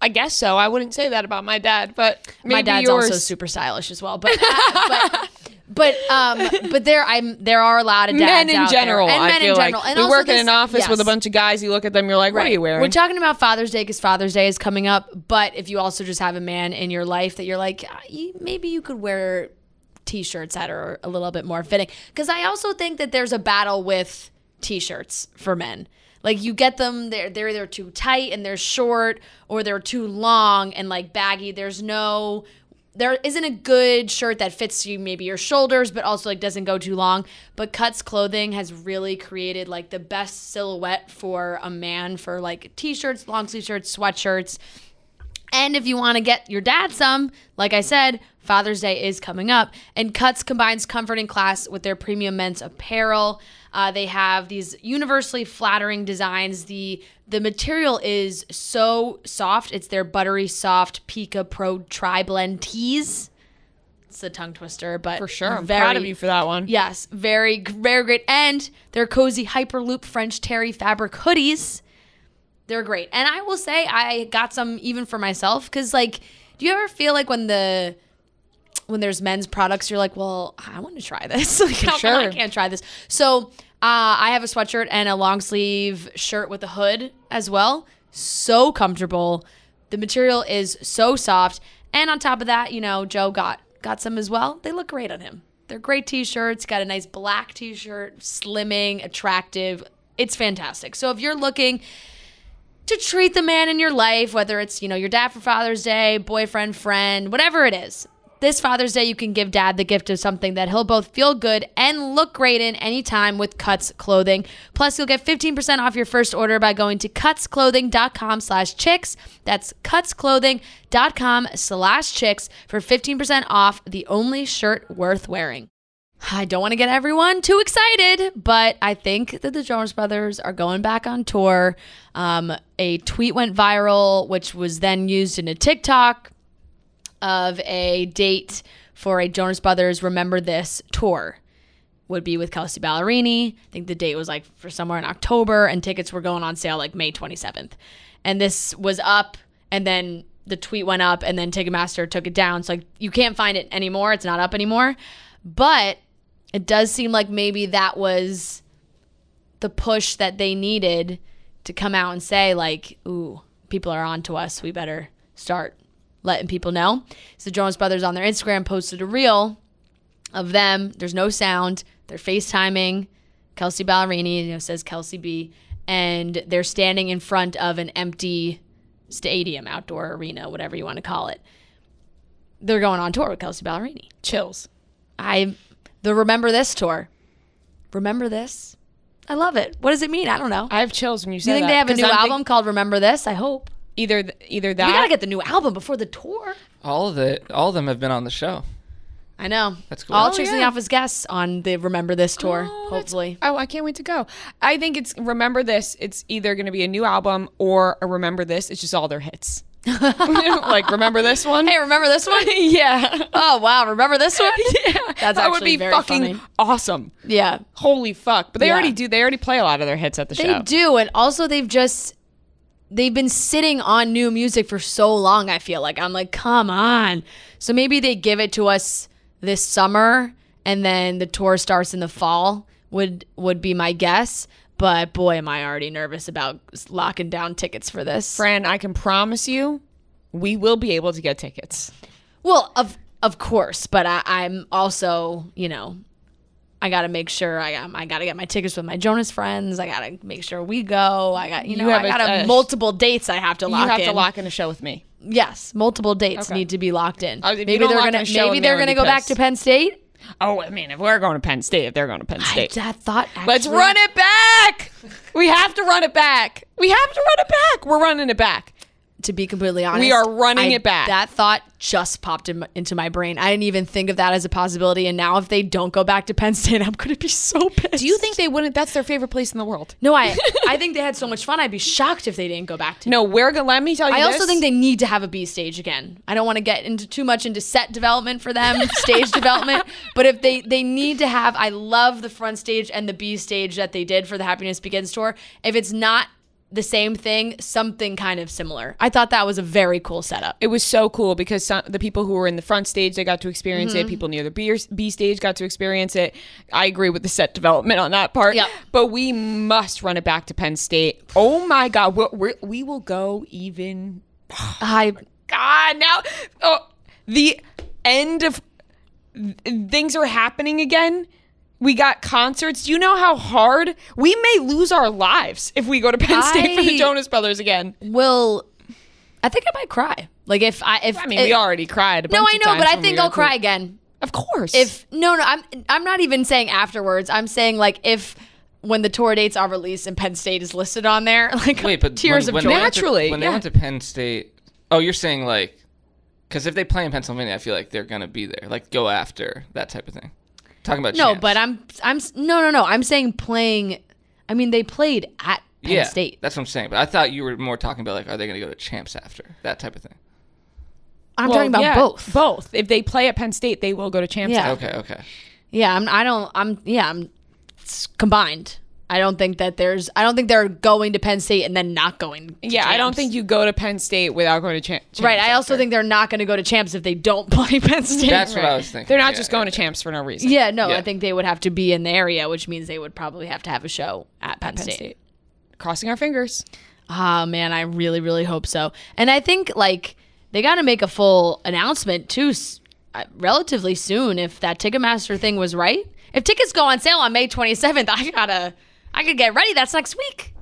I guess so. I wouldn't say that about my dad, but maybe my dad's yours. Also super stylish as well. But there are a lot of dads out general, there. And men in general. Like you work in an office with a bunch of guys. You look at them. You're like, what are you wearing? We're talking about Father's Day because Father's Day is coming up. But if you also just have a man in your life that you're like, maybe you could wear T-shirts that are a little bit more fitting. Because I also think that there's a battle with T-shirts for men. Like you get them, they're either too tight and they're short, or they're too long and like baggy. There isn't a good shirt that fits you, maybe your shoulders, but also like doesn't go too long. But Cuts Clothing has really created like the best silhouette for a man for like T-shirts, long sleeve shirts, sweatshirts. And if you want to get your dad some, like I said, Father's Day is coming up. And Cuts combines comfort and class with their premium men's apparel. They have these universally flattering designs. The material is so soft. It's their buttery soft Pika Pro Tri-Blend tees. that's a tongue twister, but for sure. I'm proud of you for that one. Yes, very, very great. And their cozy Hyperloop French terry fabric hoodies, they're great. And I will say I got some even for myself because, like, do you ever feel like when there's men's products, you're like, well, I want to try this. Like, sure. I can't try this. So I have a sweatshirt and a long sleeve shirt with a hood as well. So comfortable. The material is so soft. And on top of that, you know, Joe got some as well. They look great on him. They're great T-shirts. Got a nice black T-shirt, slimming, attractive. It's fantastic. So if you're looking to treat the man in your life, whether it's, you know, your dad for Father's Day, boyfriend, friend, whatever it is, this Father's Day, you can give Dad the gift of something that he'll both feel good and look great in anytime with Cuts Clothing. Plus, you'll get 15% off your first order by going to cutsclothing.com/chicks. That's cutsclothing.com/chicks for 15% off the only shirt worth wearing. I don't want to get everyone too excited, but I think that the Jonas Brothers are going back on tour. A tweet went viral, which was then used in a TikTok of a date for a Jonas Brothers Remember This tour. Would be with Kelsea Ballerini. I think the date was like for somewhere in October, and tickets were going on sale like May 27th. And this was up, and then the tweet went up, and then Ticketmaster took it down. So like, you can't find it anymore. It's not up anymore. But it does seem like maybe that was the push that they needed to come out and say, like, ooh, people are on to us. We better start letting people know. So Jonas Brothers on their Instagram posted a reel of them. There's no sound. They're FaceTiming Kelsea Ballerini, you know, says Kelsea B, and they're standing in front of an empty stadium, outdoor arena, whatever you want to call it. They're going on tour with Kelsea Ballerini. Chills. The Remember This tour. Remember This? I love it. What does it mean? I don't know. I have chills when you say that. You think they have a new album called Remember This? I hope. Either that. We gotta get the new album before the tour. All of them have been on the show. I know. That's cool. All Chicks in the Office guests on the Remember This tour, hopefully. Oh, I can't wait to go. I think it's Remember This. It's either gonna be a new album or a Remember This. It's just all their hits. Like, remember this one? Hey, remember this one? Yeah. Oh, wow. Remember this one? Yeah. That would be fucking funny. Awesome. Yeah. Holy fuck. But they already do. They already play a lot of their hits at the show. They do. And also, they've been sitting on new music for so long, I feel like. I'm like, come on. So maybe they give it to us this summer, and then the tour starts in the fall would be my guess. But boy, am I already nervous about locking down tickets for this. Fran, I can promise you we will be able to get tickets. Well, of course. But I'm also, you know, I got to make sure I got to get my tickets with my Jonas friends. I got to make sure we go. I got multiple dates I have to lock in. You have to lock in a show with me. Yes. Multiple dates need to be locked in. Maybe they're going to go back to Penn State. Oh, I mean, if they're going to Penn State. I thought, actually, let's run it back. We have to run it back. We're running it back. To be completely honest, we are running it back. That thought just popped into my brain. I didn't even think of that as a possibility. And now if they don't go back to Penn State, I'm going to be so pissed. Do you think they wouldn't? That's their favorite place in the world. No, I think they had so much fun. I'd be shocked if they didn't go back to. No, let me tell you this. I also think they need to have a B stage again. I don't want to get into too much into set development for them, stage development. But if they need to have, I love the front stage and the B stage that they did for the Happiness Begins tour. If it's not the same thing, something kind of similar. I thought that was a very cool setup. It was so cool because the people who were in the front stage, they got to experience it. People near the B stage got to experience it. I agree with the set development on that part. Yep. But we must run it back to Penn State. Oh my God. We will go even... Oh God, now... Oh, the end of... Things are happening again. We got concerts. Do you know how hard? We may lose our lives if we go to Penn State for the Jonas Brothers again. I think I might cry. Like we already cried a bunch of times. No, I know, but I think I'll cry again. Of course. I'm not even saying afterwards. I'm saying like when the tour dates are released and Penn State is listed on there, like tears of joy. Naturally. When they went to Penn State, oh, you're saying like, because if they play in Pennsylvania, I feel like they're gonna be there. Like go after that type of thing. Talking about Champs. But I'm saying playing. I mean, they played at Penn State. That's what I'm saying. But I thought you were more talking about like, are they going to go to Champs after that type of thing? I'm talking about both. Both. If they play at Penn State, they will go to Champs. Yeah. Okay. Okay. Yeah. It's combined. I don't think they're going to Penn State and then not going to Champs. I don't think you go to Penn State without going to Champs. Right. I also think they're not going to go to Champs if they don't play Penn State. That's what I was thinking. They're not just going to Champs for no reason. Yeah. No, I think they would have to be in the area, which means they would probably have to have a show at Penn State. Crossing our fingers. Oh, man. I really, really hope so. And I think, like, they got to make a full announcement, too, relatively soon if that Ticketmaster thing was right. If tickets go on sale on May 27th, I could get ready. That's next week.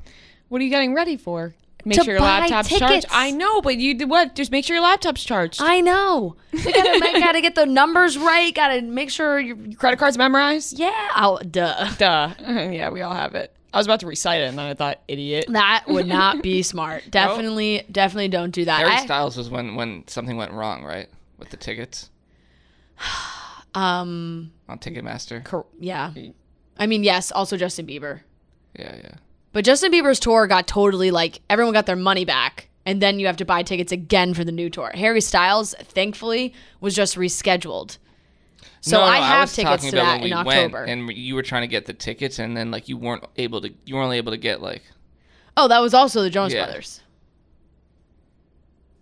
What are you getting ready for? Make sure your laptop's charged. I know, but you do what? Just make sure your laptop's charged. I know. We gotta get the numbers right. Gotta make sure your credit card's memorized. Yeah. Duh. Yeah, we all have it. I was about to recite it, and then I thought, idiot. That would not be smart. Definitely don't do that. Harry Styles was when something went wrong, right? With the tickets. On Ticketmaster. Yeah. I mean, yes. Also, Justin Bieber. Yeah. But Justin Bieber's tour got totally, like, everyone got their money back, and then you have to buy tickets again for the new tour. Harry Styles, thankfully, was just rescheduled. So no, I have tickets to that in October. And you were trying to get the tickets, and then, like, you weren't able to get, like. Oh, that was also the Jonas Brothers.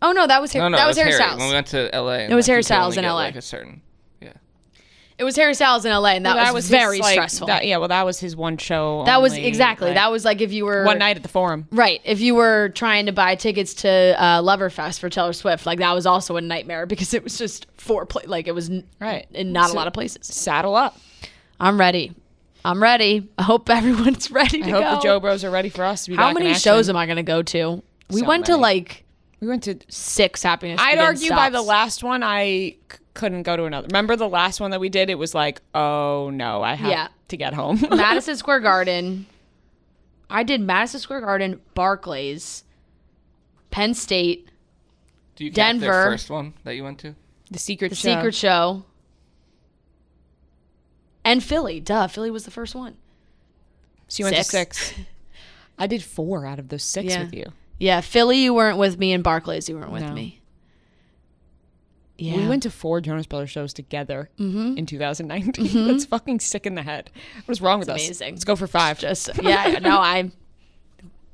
Oh no, that was Harry Styles. When we went to LA, and it was Harry Styles in LA. It was Harry Styles in LA, and that was very stressful. That was his one show. That was like if you were one night at the Forum, right? If you were trying to buy tickets to Loverfest for Taylor Swift, like that was also a nightmare because it was just a lot of places. Saddle up. I'm ready. I hope everyone's ready. I hope the Joe Bros are ready for us. How many shows am I going to go to? We went to 6 happiness. I'd argue by the last one, I couldn't go to another. Remember the last one that we did? It was like, oh no, I have to get home. Madison Square Garden. I did Madison Square Garden, Barclays, Penn State, do you Denver. Do you count the first one that you went to? The Secret Show. And Philly. Duh, Philly was the first one. So you went to 6. I did 4 out of those 6 with you. Yeah, Philly, you weren't with me, and Barclays, you weren't with me. Yeah. We went to 4 Jonas Brothers shows together in 2019. That's fucking sick in the head. What is wrong with us? Amazing. Let's go for 5. I'm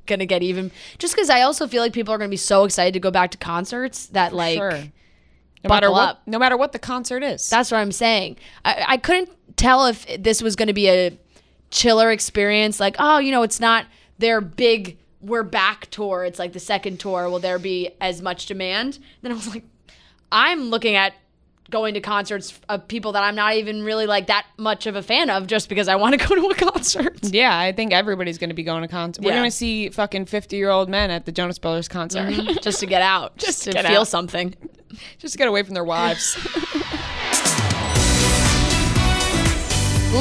going to get even. Just because I also feel like people are going to be so excited to go back to concerts that, like, no matter what the concert is. That's what I'm saying. I couldn't tell if this was going to be a chiller experience. Like, oh, you know, it's not their big We're Back tour. It's like the second tour. Will there be as much demand? Then I was like, I'm looking at going to concerts of people that I'm not even really like that much of a fan of just because I want to go to a concert. Yeah, I think everybody's going to be going to concerts. Yeah. We're going to see fucking 50-year-old men at the Jonas Brothers concert. Just to get out. Just to feel something. Just to get away from their wives.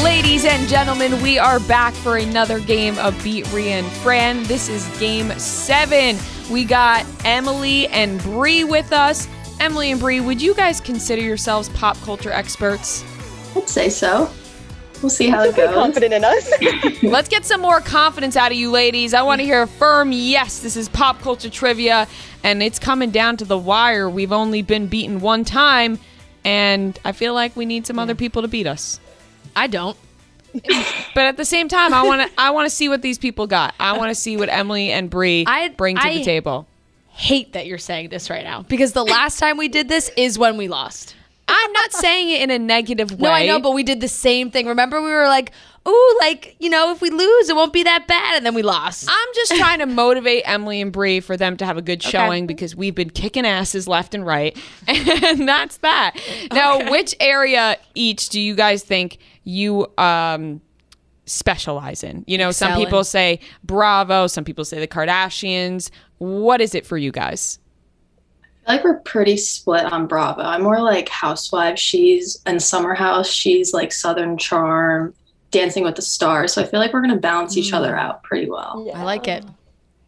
Ladies and gentlemen, we are back for another game of Beat Bree and Fran. This is game 7. We got Emily and Bree with us. Emily and Bree, would you guys consider yourselves pop culture experts? I'd say so. We'll see how it goes. Confident in us. Let's get some more confidence out of you ladies. I want to hear a firm yes. This is pop culture trivia, and it's coming down to the wire. We've only been beaten one time, and I feel like we need some other people to beat us. I don't. But at the same time, I want to see what these people got. I want to see what Emily and Bree bring to the table. Hate that you're saying this right now because the last time we did this is when we lost. I'm not saying it in a negative way. No, I know, but we did the same thing. Remember, we were like, ooh, like, you know, if we lose, it won't be that bad. And then we lost. I'm just trying to motivate Emily and Bree for them to have a good showing because we've been kicking asses left and right. And that's that. Now, which area each do you guys think you specialize in? You know, some people say Bravo. Some people say the Kardashians. What is it for you guys? Like, we're pretty split on Bravo. I'm more like Housewives. She's in Summer House. She's like Southern Charm, Dancing with the Stars. So I feel like we're going to balance each other out pretty well. Yeah. I like it.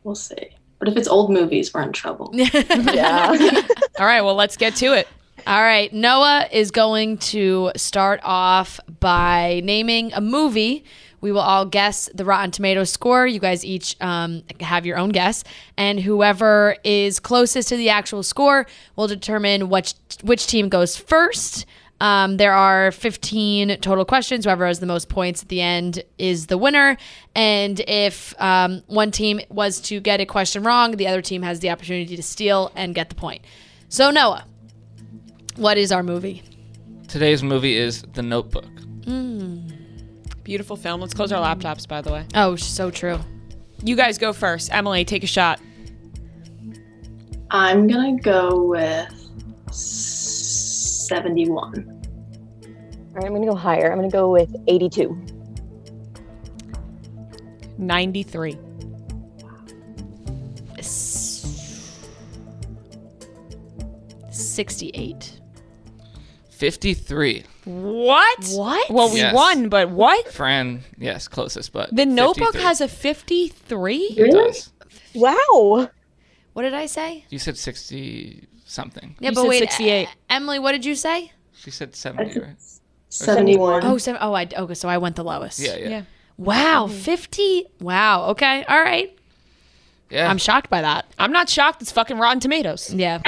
We'll see. But if it's old movies, we're in trouble. Yeah. All right. Well, let's get to it. All right. Noah is going to start off by naming a movie We will all guess the Rotten Tomatoes score. You guys each have your own guess. And whoever is closest to the actual score will determine which team goes first. There are 15 total questions. Whoever has the most points at the end is the winner. And if one team was to get a question wrong, the other team has the opportunity to steal and get the point. So, Noah, what is our movie? Today's movie is The Notebook. Beautiful film. Let's close our laptops, by the way. Oh, so true. You guys go first. Emily, take a shot. I'm going to go with 71. All right, I'm going to go higher. I'm going to go with 82. 93. 68. 53. What? Well, we won, but what? Fran, yes, closest, but The Notebook has a 53? Really? It does. Wow. What did I say? You said 60 something. Yeah, you but wait, 68. Emily, what did you say? She said 70, right? 71. Oh, okay, so I went the lowest. Yeah. Wow, 50? Wow, okay, all right. Yeah. I'm shocked by that. I'm not shocked. It's fucking Rotten Tomatoes. Yeah.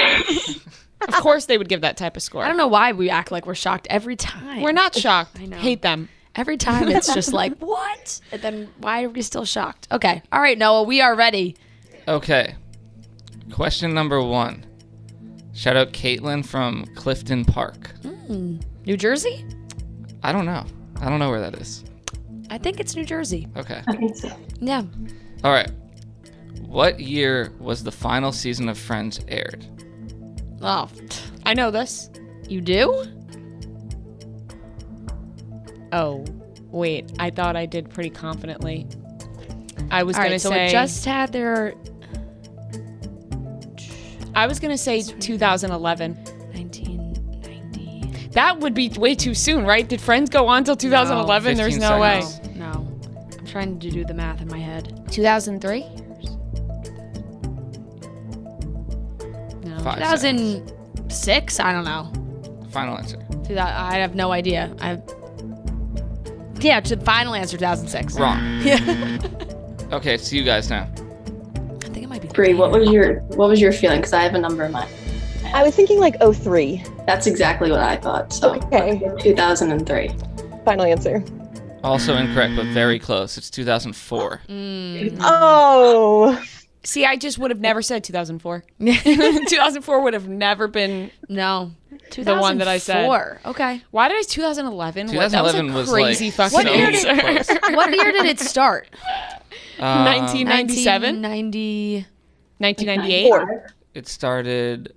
Of course they would give that type of score. I don't know why we act like we're shocked every time. We're not shocked. I know. Hate them. Every time it's just like, what? And then why are we still shocked? Okay. All right, Noah, we are ready. Okay. Question number one. Shout out Caitlin from Clifton Park. New Jersey? I don't know. I don't know where that is. I think it's New Jersey. Okay. I think so. Yeah. All right. What year was the final season of Friends aired? Oh, I know this. You do? Oh, wait. I thought I did pretty confidently. I was going to say... So it just had their... I was going to say 2011. 1990. That would be way too soon, right? Did Friends go on till 2011? No, there's no seconds. Way. No. I'm trying to do the math in my head. 2003? 2006? I don't know. Final answer. I have no idea. Yeah, final answer, 2006. Wrong. Yeah. Okay, it's you guys now. I think it might be Bree. What was your feeling? Because I have a number in mind. I was thinking like 03. That's exactly what I thought. So okay. 2003. Final answer. Also incorrect, but very close. It's 2004. Oh. See, I just would have never said 2004. 2004 would have never been the one that I said. Okay. Why did I 2011? 2011 was crazy like fucking answer. What year did it start? 1997? 1998? It started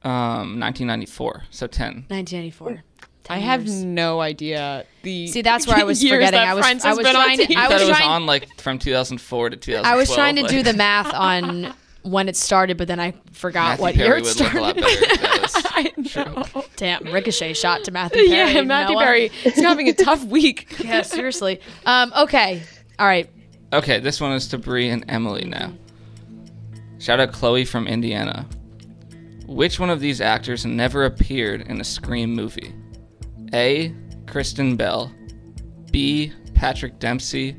1994, so 10. 1994. I have no idea. See, that's where I was forgetting. I was trying like from 2004 to 2012. I was trying to do the math on when it started, but then I forgot Matthew what Perry year it started. Would look a lot better if that was true. Damn, ricochet shot to Matthew Perry. Yeah, Matthew Perry. He's having a tough week. Yeah, seriously. Okay. All right. Okay, this one is to Bree and Emily now. Shout out Chloe from Indiana. Which one of these actors never appeared in a Scream movie? A. Kristen Bell, B. Patrick Dempsey,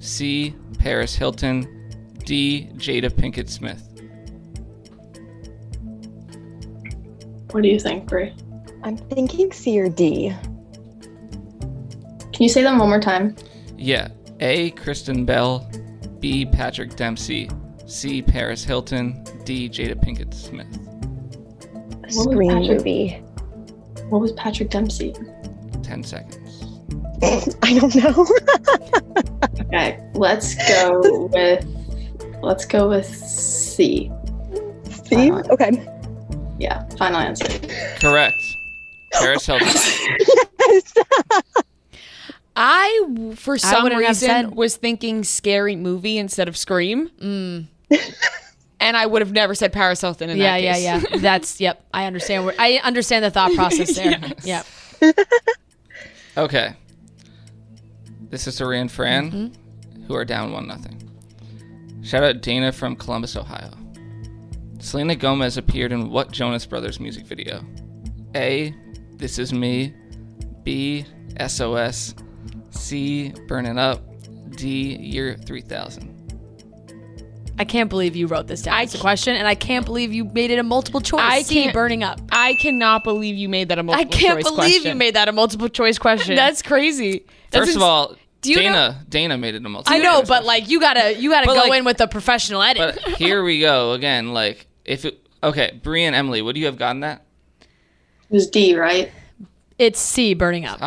C. Paris Hilton, D. Jada Pinkett Smith. What do you think, Bree? I'm thinking C or D. Can you say them one more time? Yeah. A. Kristen Bell, B. Patrick Dempsey, C. Paris Hilton, D. Jada Pinkett Smith. A Scream movie. What was Patrick Dempsey? 10 seconds. I don't know. Okay, let's go with C. C? Okay. Yeah, final answer. Correct. Paris Hilton. Yes. I, for some reason, was thinking Scary Movie instead of Scream. And I would have never said Paris Hilton in that case. Yeah. That's, yep. I understand the thought process there. Yes. Yep. Okay. This is Sari and Fran, who are down 1-0. Shout out Dana from Columbus, Ohio. Selena Gomez appeared in what Jonas Brothers music video? A. This Is Me. B. SOS. C, burning up, D, year 3000. I can't believe you wrote this down as a question, and I can't believe you made it a multiple choice. C, burning up. I cannot believe you made that a multiple choice question. I can't believe you made that a multiple choice question. That's crazy. First of all, Dana made it a multiple choice. I know, but like you gotta go in with a professional edit. But here we go again. Like Bree and Emily, would you have gotten that? It was D, right? It's C, burning up. I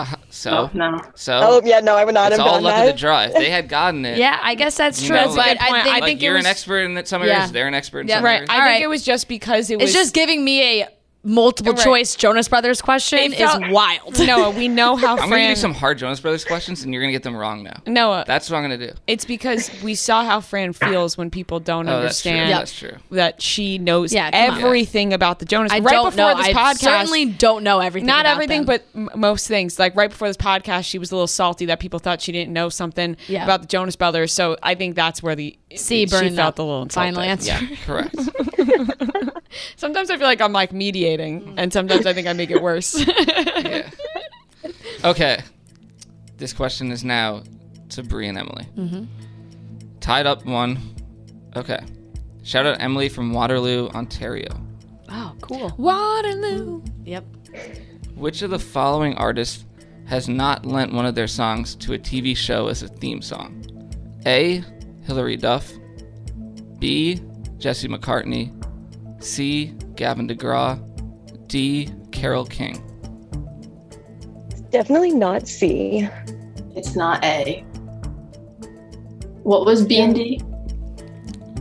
would not have gotten that. It's all luck of the draw. If they had gotten it. Yeah, I guess that's true. But like, I think you're an expert in some areas. Yeah. They're an expert in some areas. Right. I think it was just because it's just giving me a multiple choice Jonas Brothers question is wild. Noah, we know how I'm going to do some hard Jonas Brothers questions, and you're going to get them wrong now. Noah. That's what I'm going to do. It's because we saw how Fran feels when people don't understand. That's true. That she knows everything about the Jonas. I certainly don't know everything. Not about everything, them. But most things. Like right before this podcast, she was a little salty that people thought she didn't know something about the Jonas Brothers. So I think that's where she felt the little insulted. Final answer. Yeah, correct. Sometimes I feel like I'm like mediating, and sometimes I think I make it worse. Yeah. Okay. This question is now to Bree and Emily. Mm-hmm. Tied up one. Okay. Shout out Emily from Waterloo, Ontario. Oh, cool. Waterloo. Yep. Which of the following artists has not lent one of their songs to a TV show as a theme song? A, Hilary Duff. B, Jesse McCartney. C, Gavin DeGraw. D, Carole King. It's definitely not C. It's not A. What was B and D?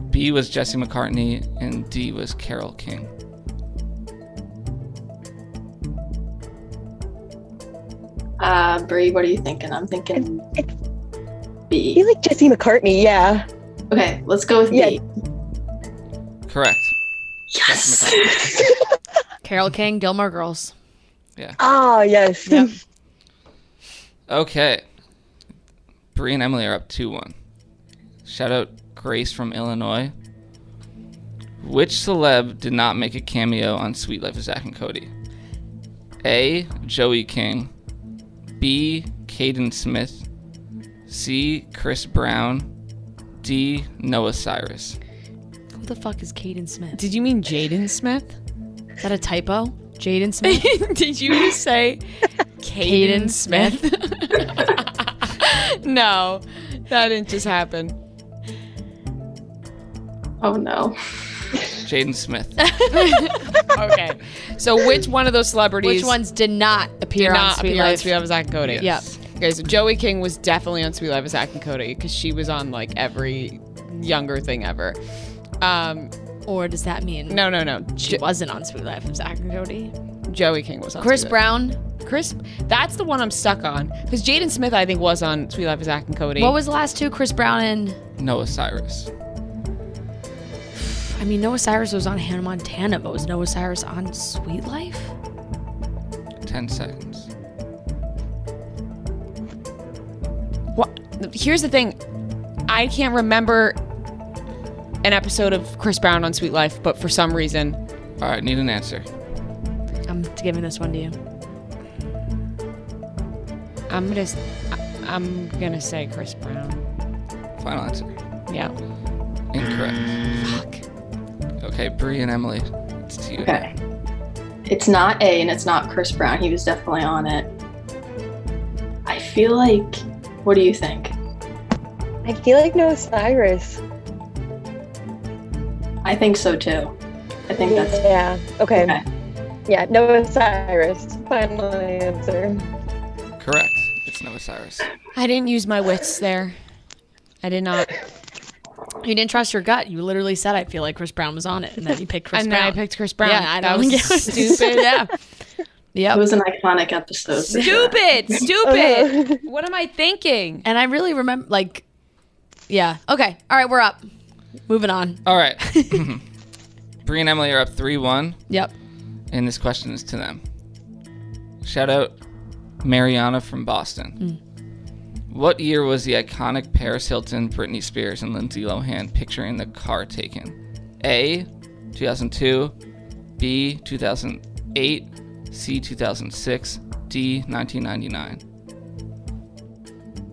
B was Jesse McCartney and D was Carole King. Bree, what are you thinking? I'm thinking B. You like Jesse McCartney, yeah. Okay, let's go with B. Correct. Yes. Carole King, Gilmore Girls. Yeah. Oh, yes. Yep. Okay. Bree and Emily are up 2-1. Shout out Grace from Illinois. Which celeb did not make a cameo on Suite Life of Zach and Cody? A, Joey King. B, Caden Smith. C, Chris Brown. D, Noah Cyrus. Who the fuck is Caden Smith? Did you mean Jaden Smith? Is that a typo? Jaden Smith? Did you just say Caden Smith? No, that didn't just happen. Oh no. Jaden Smith. Okay. So which one of those celebrities? Which ones did not appear on Sweet Life of Zach and Cody? Yes. Yep. Okay, so Joey King was definitely on Sweet Life of Zach and Cody because she was on like every younger thing ever. Or does that mean no? She wasn't on Sweet Life of Zach and Cody. Joey King was on. Chris Brown. Chris, that's the one I'm stuck on because Jaden Smith I think was on Sweet Life of Zach and Cody. What was the last two? Chris Brown and Noah Cyrus. I mean, Noah Cyrus was on Hannah Montana, but was Noah Cyrus on Sweet Life? 10 seconds. What? Here's the thing, I can't remember an episode of Chris Brown on Sweet Life, but for some reason. All right, need an answer. I'm giving this one to you. I'm gonna say Chris Brown. Final answer. Yeah. Incorrect. Fuck. Okay, Bree and Emily, it's to you. Okay. It's not A, and it's not Chris Brown. He was definitely on it. I feel like. What do you think? I feel like Noah Cyrus. I think so too. I think that's okay. Yeah, Noah Cyrus. Final answer. Correct. It's Noah Cyrus. I didn't use my wits there. I did not. You didn't trust your gut. You literally said I feel like Chris Brown was on it, and then you picked Chris Brown. And then I picked Chris Brown. Yeah, I know. That was stupid. Yeah. Yeah. It was an iconic episode. Stupid. What am I thinking? And I really remember yeah. Okay. All right, we're up. Moving on. All right. Bree and Emily are up 3-1. Yep. And this question is to them. Shout out Mariana from Boston. Mm. What year was the iconic Paris Hilton, Britney Spears, and Lindsay Lohan picture in the car taken? A, 2002. B, 2008. C, 2006. D, 1999.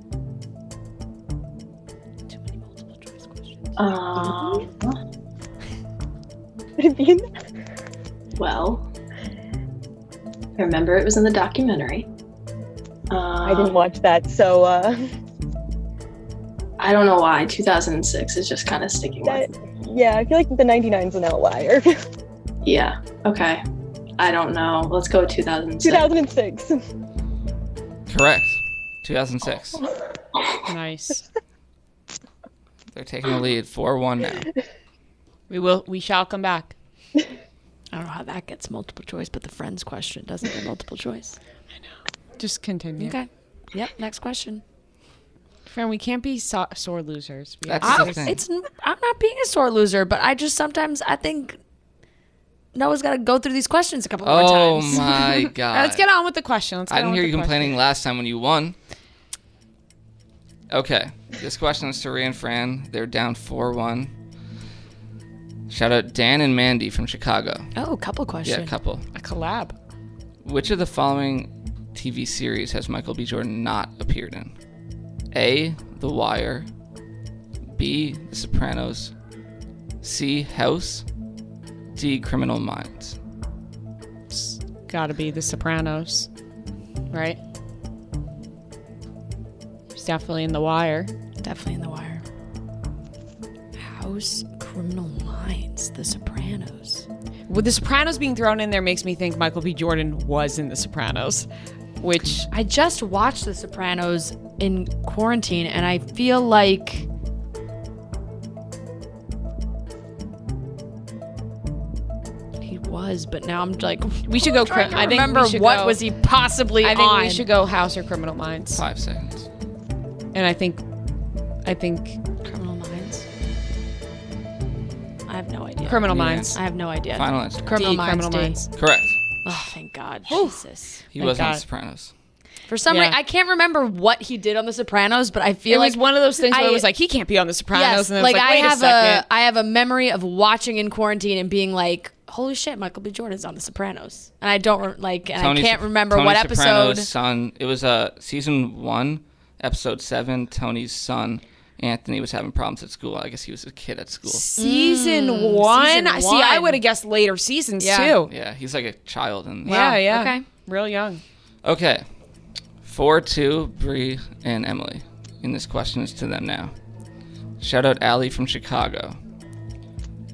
What have you done? Well, I remember it was in the documentary. I didn't watch that, so I don't know why 2006 is just kind of sticking with me. Yeah, I feel like the 99's an outlier. Yeah, okay. I don't know. Let's go 2006. 2006. Correct. 2006. Oh. Nice. They're taking the lead 4-1 now. We shall come back. I don't know how that gets multiple choice, but the friends question doesn't get multiple choice. I know. Just continue. Okay. Yep. Next question. Fran, we can't be sore losers. I'm not being a sore loser, but I just sometimes I think Noah's got to go through these questions a couple more times. Oh my god! Right, let's get on with the question. I didn't hear you complaining last time when you won. Okay, this question is to Rhea and Fran. They're down 4-1. Shout out Dan and Mandy from Chicago. Oh, couple question. Yeah, couple. A collab. Which of the following TV series has Michael B. Jordan not appeared in? A, The Wire. B, The Sopranos. C, House. D, Criminal Minds. It's gotta be The Sopranos, right? He's definitely in The Wire. Definitely in The Wire. House, Criminal Minds, The Sopranos. With The Sopranos being thrown in there makes me think Michael B. Jordan was in The Sopranos, which I just watched The Sopranos in quarantine, and I feel like he was, but now I'm like, we should go. I think remember what go, was he possibly I think on. We should go House or Criminal Minds. 5 seconds. And I think Criminal Minds. I have no idea. Criminal Minds. I have no idea. Final answer. Criminal D, Minds. Criminal D. Minds. Correct. Oh, thank God. Jesus. He was on The Sopranos. For some reason, I can't remember what he did on The Sopranos, but I feel like it was one of those things where I was like, he can't be on The Sopranos. Yes, and then I have a second. I have a memory of watching in quarantine and being like, holy shit, Michael B. Jordan's on The Sopranos. And I don't I can't remember Tony what Soprano's episode. Son, it was season 1, episode 7, Tony's son. Anthony was having problems at school. I guess he was a kid at school. Season one? See, I would have guessed later seasons, too. Yeah, he's like a child. Yeah. Okay. Real young. Okay. 4-2, Bree and Emily. And this question is to them now. Shout out Allie from Chicago.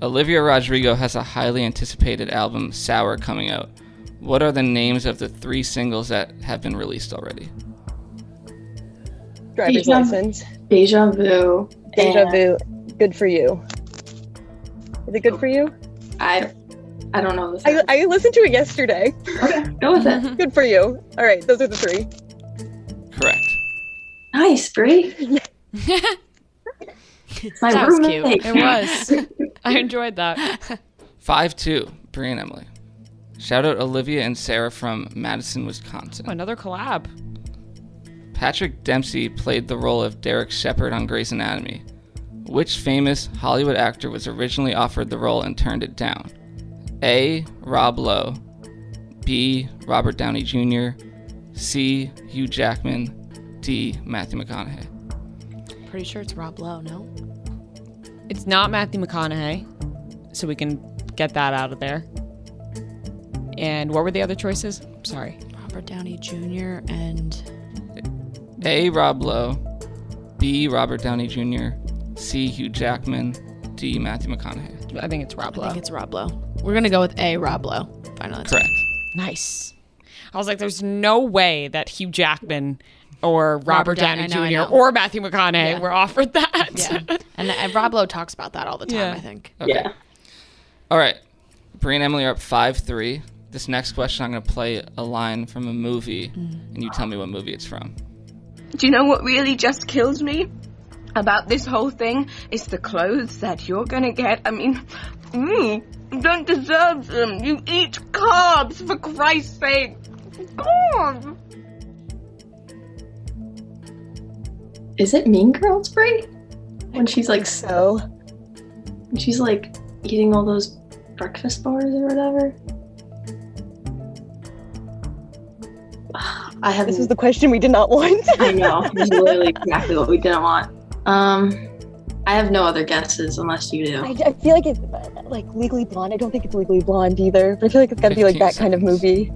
Olivia Rodrigo has a highly anticipated album, Sour, coming out. What are the names of the 3 singles that have been released already? Driver's License. Deja Vu. Good For You. Is it Good For You? I don't know. I listened to it yesterday. Okay, go with it. Good For You. All right, those are the 3. Correct. Nice, Bree. That was cute. It was. I enjoyed that. 5-2, Bree and Emily. Shout out Olivia and Sarah from Madison, Wisconsin. Oh, another collab. Patrick Dempsey played the role of Derek Shepard on Grey's Anatomy. Which famous Hollywood actor was originally offered the role and turned it down? A, Rob Lowe. B, Robert Downey Jr. C, Hugh Jackman. D, Matthew McConaughey. Pretty sure it's Rob Lowe, no? It's not Matthew McConaughey, so we can get that out of there. And what were the other choices? Sorry. Robert Downey Jr. and... A, Rob Lowe. B, Robert Downey Jr. C, Hugh Jackman. D, Matthew McConaughey. I think it's Rob Lowe. We're going to go with A, Rob Lowe. Final answer. Correct. Nice. I was like, there's no way that Hugh Jackman or Robert Downey Jr. Or Matthew McConaughey were offered that. Yeah. And Rob Lowe talks about that all the time, I think. Okay. Yeah. All right. Bree and Emily are up 5-3. This next question, I'm going to play a line from a movie, and you tell me what movie it's from. Do you know what really just kills me about this whole thing? It's the clothes that you're going to get. I mean, you don't deserve them. You eat carbs, for Christ's sake. God. Is it Mean Girls, Bree? When she's like when she's like eating all those breakfast bars or whatever? This is the question we did not want. I know. This is literally exactly what we didn't want. I have no other guesses unless you do. I feel like it's like Legally Blonde. I don't think it's Legally Blonde either, but I feel like it's got to be like that kind of movie.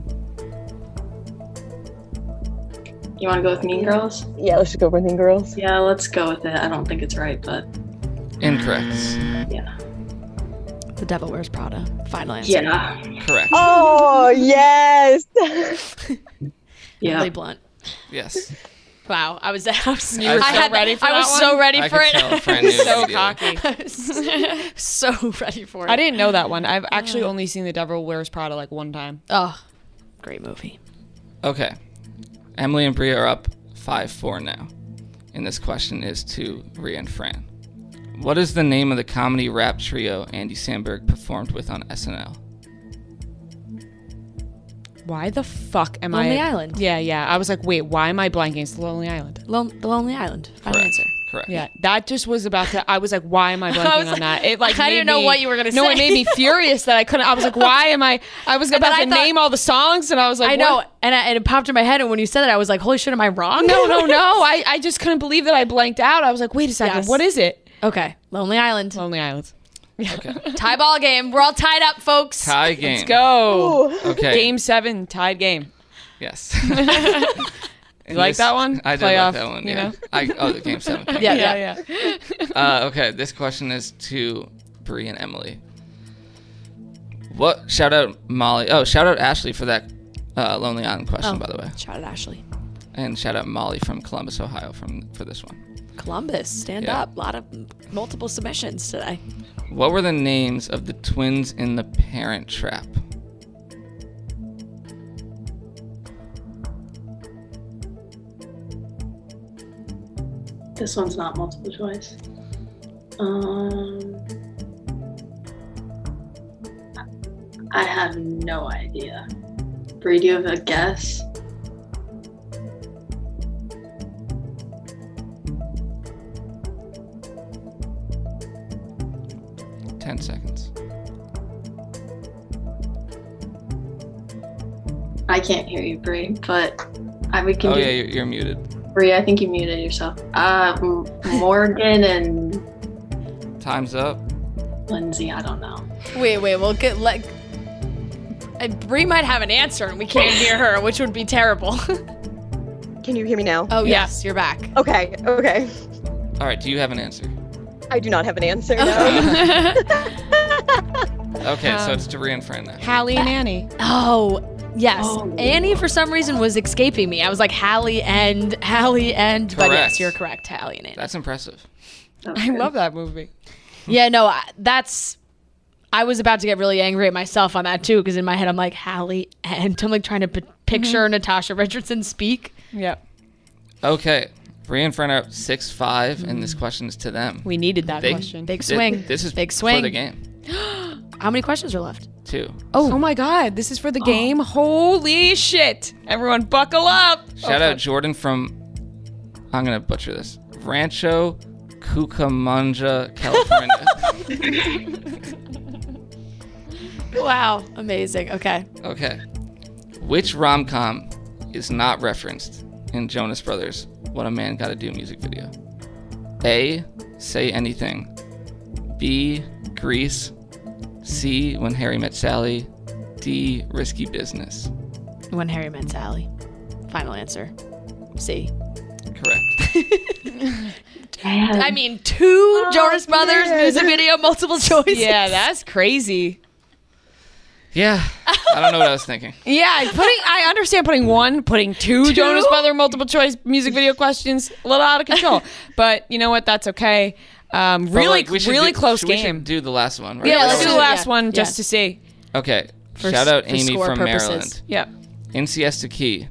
You want to go with Mean Girls? Yeah, let's just go with Mean Girls. Yeah, let's go with it. I don't think it's right, but... Incorrect. Yeah. The Devil Wears Prada. Final answer. Yeah. Correct. Oh, yes! Yeah. Really blunt. Yes. Wow, I was ready for it. I was so ready for it. So cocky. So ready for it. I didn't know that one. I've actually only seen The Devil Wears Prada like one time. Oh, great movie. Okay. Emily and Bree are up 5-4 now. And this question is to Rhea and Fran. What is the name of the comedy rap trio Andy Samberg performed with on SNL? Why the fuck am I... Lonely Island. Yeah. I was like, wait, why am I blanking? It's the Lonely Island. The Lonely Island. Final answer. Correct. Yeah, that just was about to... I was like, why am I blanking on that? It like I didn't know what you were going to say. No, it made me furious that I couldn't... I was like, why am I... I was about to name all the songs, and I was like, I know. And it popped in my head, and when you said it, I was like, holy shit, am I wrong? No. I just couldn't believe that I blanked out. I was like, wait a second, What is it? Okay, Lonely Island. Lonely Island. Okay. Tie ball game. We're all tied up, folks. Tie game. Let's go. Ooh. Okay. Game 7, tied game. Yes. You like that one? I did like that one. Yeah. The game 7. Yeah. Okay. This question is to Bree and Emily. What? Shout out Molly. Oh, shout out Ashley for that Lonely Island question, by the way. Shout out Ashley. And shout out Molly from Columbus, Ohio, for this one. Columbus, stand up. A lot of multiple submissions today. What were the names of the twins in The Parent Trap? This one's not multiple choice. I have no idea. Bree, do you have a guess? I can't hear you, Bree, but we can do... Oh, yeah, you're muted. Bree, I think you muted yourself. Morgan and... Time's up. Lindsay, I don't know. Wait, we'll get... like. Bree might have an answer, and we can't hear her, which would be terrible. Can you hear me now? Oh, yes, you're back. Okay. All right, do you have an answer? I do not have an answer, no. Okay, so it's to Rhea and Fran now. Hallie and Annie. Oh, yes. Oh, Annie, for some reason, was escaping me. I was like, Hallie and... Correct. But yes, you're correct, Hallie and Annie. That's impressive. I love that movie. Yeah, no, I was about to get really angry at myself on that, too, because in my head, I'm like, Hallie and... I'm like trying to picture Natasha Richardson speak. Yep. Okay. Bree and Fran are up 6-5, and this question is to them. We needed that question. Big swing. This is big swing for the game. How many questions are left? 2. Oh my God. This is for the game? Holy shit. Everyone buckle up. Shout out Jordan from, I'm going to butcher this, Rancho Cucamonga, California. Wow. Amazing. Okay. Which rom-com is not referenced in Jonas Brothers' What a Man Gotta Do music video? A, Say Anything. B, Grease. C, When Harry Met Sally. D, Risky Business. When Harry Met Sally. Final answer. C. Correct. I mean, 2 Jonas Brothers music video multiple choices. Yeah, that's crazy. Yeah, I don't know what I was thinking. I understand putting two Jonas Brothers multiple choice music video questions a little out of control, but you know what? That's okay. We should do the last one, right? Yeah, let's do the last one just to see. Okay. Shout out Amy from Maryland. Yep. In Siesta Key,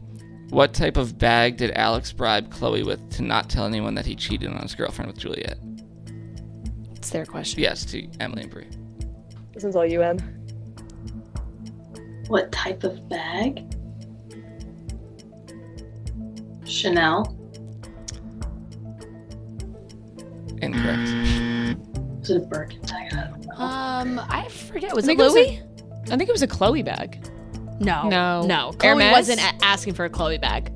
what type of bag did Alex bribe Chloe with to not tell anyone that he cheated on his girlfriend with Juliet? It's their question. Yes, to Emily and Bree. This one's all you, Em. What type of bag? Chanel. Incorrect. Was it a Birkenstock? I don't know. I forget. Was it Louis? I think it was a Chloe bag. No. Chloe wasn't asking for a Chloe bag.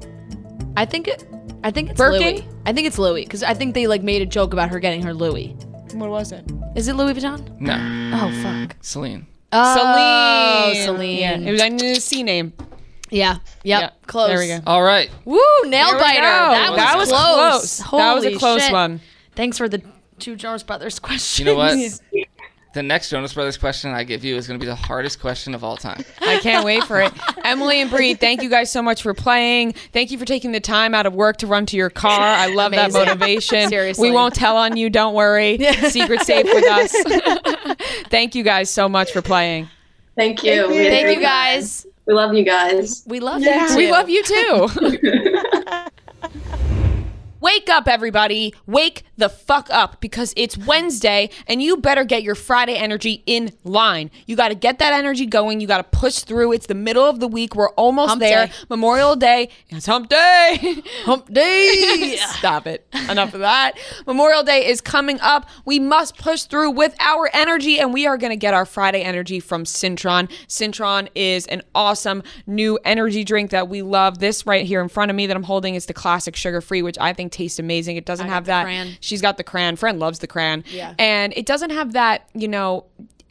I think it's Louis. I think it's Louis because I think they like made a joke about her getting her Louis. What was it? Is it Louis Vuitton? No. Oh, fuck. Celine. Oh, Celine. Yeah. It was a new C name. Yeah. Yep. Yeah. Close. There we go. All right. Woo, nail biter. That was close. Holy that was a close shit. One. Thanks for the two Jonas Brothers questions. You know what? The next Jonas Brothers question I give you is going to be the hardest question of all time. I can't wait for it. Emily and Bree, thank you guys so much for playing. Thank you for taking the time out of work to run to your car. I love that motivation. Seriously. We won't tell on you. Don't worry. Secret safe with us. Thank you guys so much for playing. Thank you. Thank you, guys. We love you guys. We love you too. We love you too. Wake up, everybody. Wake the fuck up, because it's Wednesday and you better get your Friday energy in line. You got to get that energy going. You got to push through. It's the middle of the week. We're almost there. Memorial Day. It's hump day. Hump day. Stop it. Enough of that. Memorial Day is coming up. We must push through with our energy, and we are going to get our Friday energy from Cintron. Cintron is an awesome new energy drink that we love. This right here in front of me that I'm holding is the classic sugar-free, which I think tastes amazing. It doesn't have that. Cran. She's got the cran. Fran loves the cran. Yeah. And it doesn't have that, you know,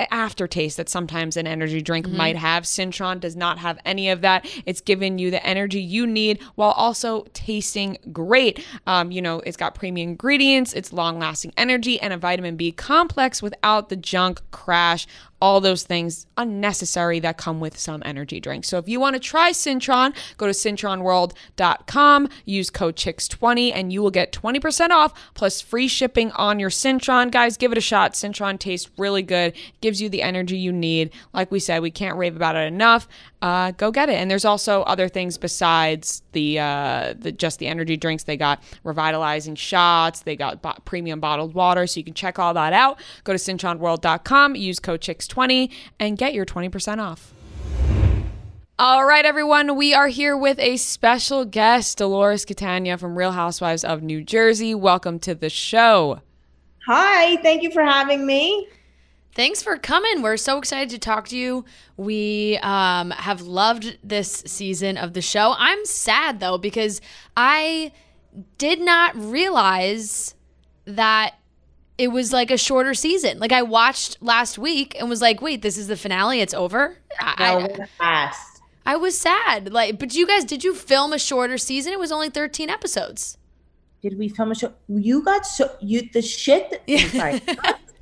aftertaste that sometimes an energy drink might have. Cintron does not have any of that. It's giving you the energy you need while also tasting great. You know, it's got premium ingredients, it's long-lasting energy, and a vitamin B complex without the junk crash. All those things unnecessary that come with some energy drinks. So if you want to try Cintron, go to cintronworld.com, use code CHICKS20, and you will get 20% off plus free shipping on your Cintron. Guys, give it a shot. Cintron tastes really good. Gives you the energy you need. Like we said, we can't rave about it enough. Go get it. And there's also other things besides the energy drinks. They got revitalizing shots. They got premium bottled water. So you can check all that out. Go to cintronworld.com, use code CHICKS20, and get your 20% off. All right, everyone, we are here with a special guest, Dolores Catania from Real Housewives of New Jersey. Welcome to the show. Hi, thank you for having me. Thanks for coming. We're so excited to talk to you. We have loved this season of the show. I'm sad, though, because I did not realize that it was like a shorter season. Like, I watched last week and was like, wait, this is the finale. It's over. I was sad. Like, but you guys, did you film a shorter season? It was only 13 episodes. Did we film a short? You got so you the shit. Sorry.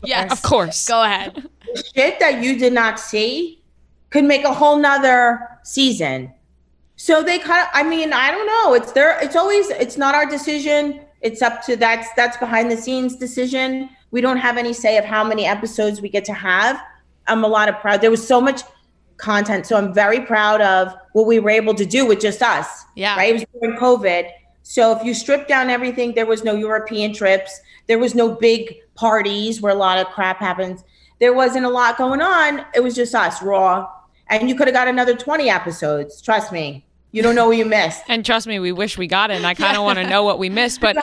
Yes, of course. Go ahead. The shit that you did not see could make a whole nother season. So they kind of, I mean, I don't know. It's their, it's always, it's not our decision. It's up to, that's behind the scenes decision. We don't have any say of how many episodes we get to have. I'm a lot of proud. There was so much content. So I'm very proud of what we were able to do with just us. Yeah. Right? It was during COVID. So if you strip down everything, there was no European trips. There was no big parties where a lot of crap happens. There wasn't a lot going on. It was just us, raw. And you could have got another 20 episodes. Trust me. You don't know what you missed. And trust me, we wish we got it. And I kind of want to know what we missed. But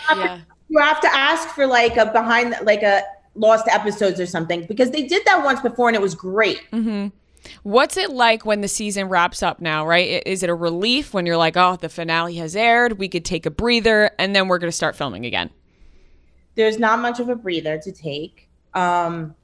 you have to ask for like a behind, like a lost episodes or something, because they did that once before and it was great. Mm-hmm. What's it like when the season wraps up now, right? Is it a relief when you're like, oh, the finale has aired, we could take a breather, and then we're going to start filming again? There's not much of a breather to take. Once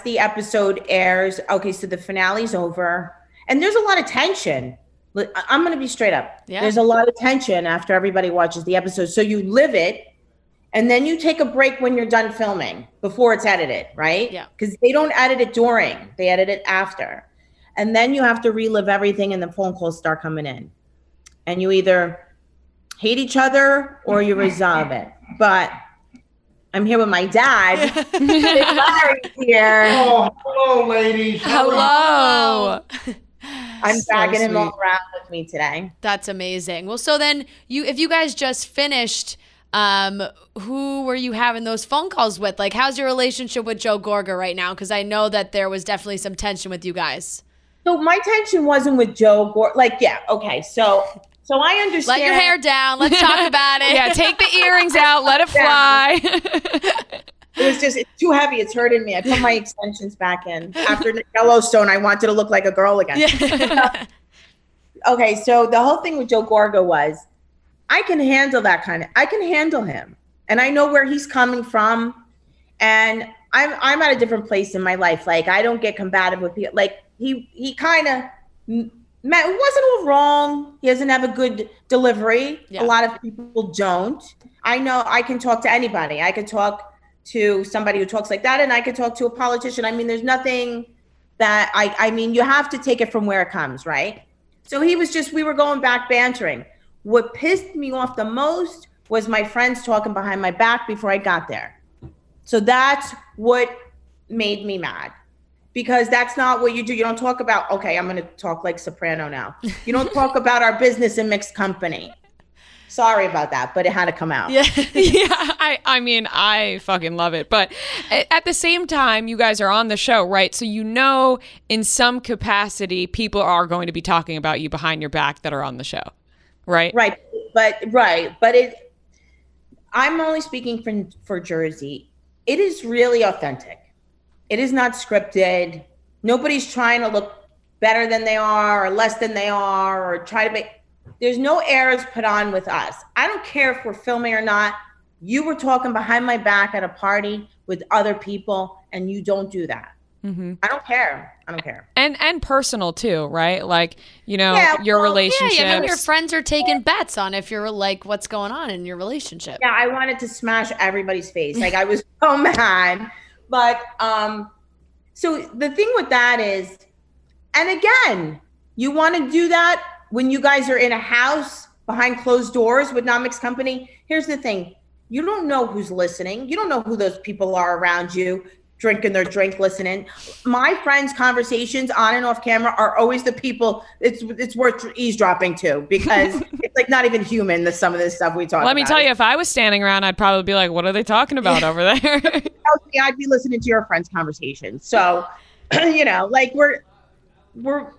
the episode airs, okay, so the finale's over, and there's a lot of tension. I'm going to be straight up. Yeah. There's a lot of tension after everybody watches the episode. So you live it, and then you take a break when you're done filming before it's edited, right? Yeah. Because they don't edit it during. They edit it after. And then you have to relive everything, and the phone calls start coming in. And you either hate each other or you resolve it. But I'm here with my dad. Larry's here. Oh, hello, ladies. Hello. I'm dragging him all around with me today. That's amazing. Well, so then if you guys just finished, who were you having those phone calls with? Like, how's your relationship with Joe Gorga right now? Because I know that there was definitely some tension with you guys. So my tension wasn't with Joe Gorga. Like, yeah, okay, so I understand. Let your hair down. Let's talk about it. Yeah, take the earrings out. Let it fly. It was just, it's too heavy. It's hurting me. I put my extensions back in. After Yellowstone, I wanted to look like a girl again. Yeah. Okay, so the whole thing with Joe Gorga was, I can handle that kind of, I can handle him. And I know where he's coming from. And I'm at a different place in my life. Like, I don't get combative with people. Like, he kind of wasn't all wrong. He doesn't have a good delivery. Yeah. A lot of people don't. I know I can talk to anybody. I could talk to somebody who talks like that, and I could talk to a politician. I mean, there's nothing that I mean, you have to take it from where it comes, right? So he was just, we were going back bantering. What pissed me off the most was my friends talking behind my back before I got there. So that's what made me mad, because that's not what you do. You don't talk about, okay, I'm going to talk like Soprano now. You don't talk about our business in mixed company. Sorry about that, but it had to come out. Yeah, yeah. I mean, I fucking love it. But at the same time, you guys are on the show, right? So you know in some capacity, people are going to be talking about you behind your back that are on the show, right? Right. But right. But it, I'm only speaking for Jersey. It is really authentic. It is not scripted. Nobody's trying to look better than they are or less than they are or try to make... There's no airs put on with us. I don't care if we're filming or not. You were talking behind my back at a party with other people, and you don't do that. Mm-hmm. I don't care. I don't care. And personal too, right? Like, you know, yeah, your relationships. Yeah, you know, your friends are taking bets on if you're like, what's going on in your relationship. Yeah, I wanted to smash everybody's face. Like, I was so mad. But so the thing with that is, and again, you want to do that when you guys are in a house behind closed doors with non-mixed company. Here's the thing. You don't know who's listening. You don't know who those people are around you drinking their drink, listening. My friends' conversations on and off camera are always the people it's worth eavesdropping to, because it's like not even human, some of this stuff we talk about. Let me tell you, if I was standing around, I'd probably be like, what are they talking about over there? I'd be listening to your friends' conversations. So, you know, like we're worth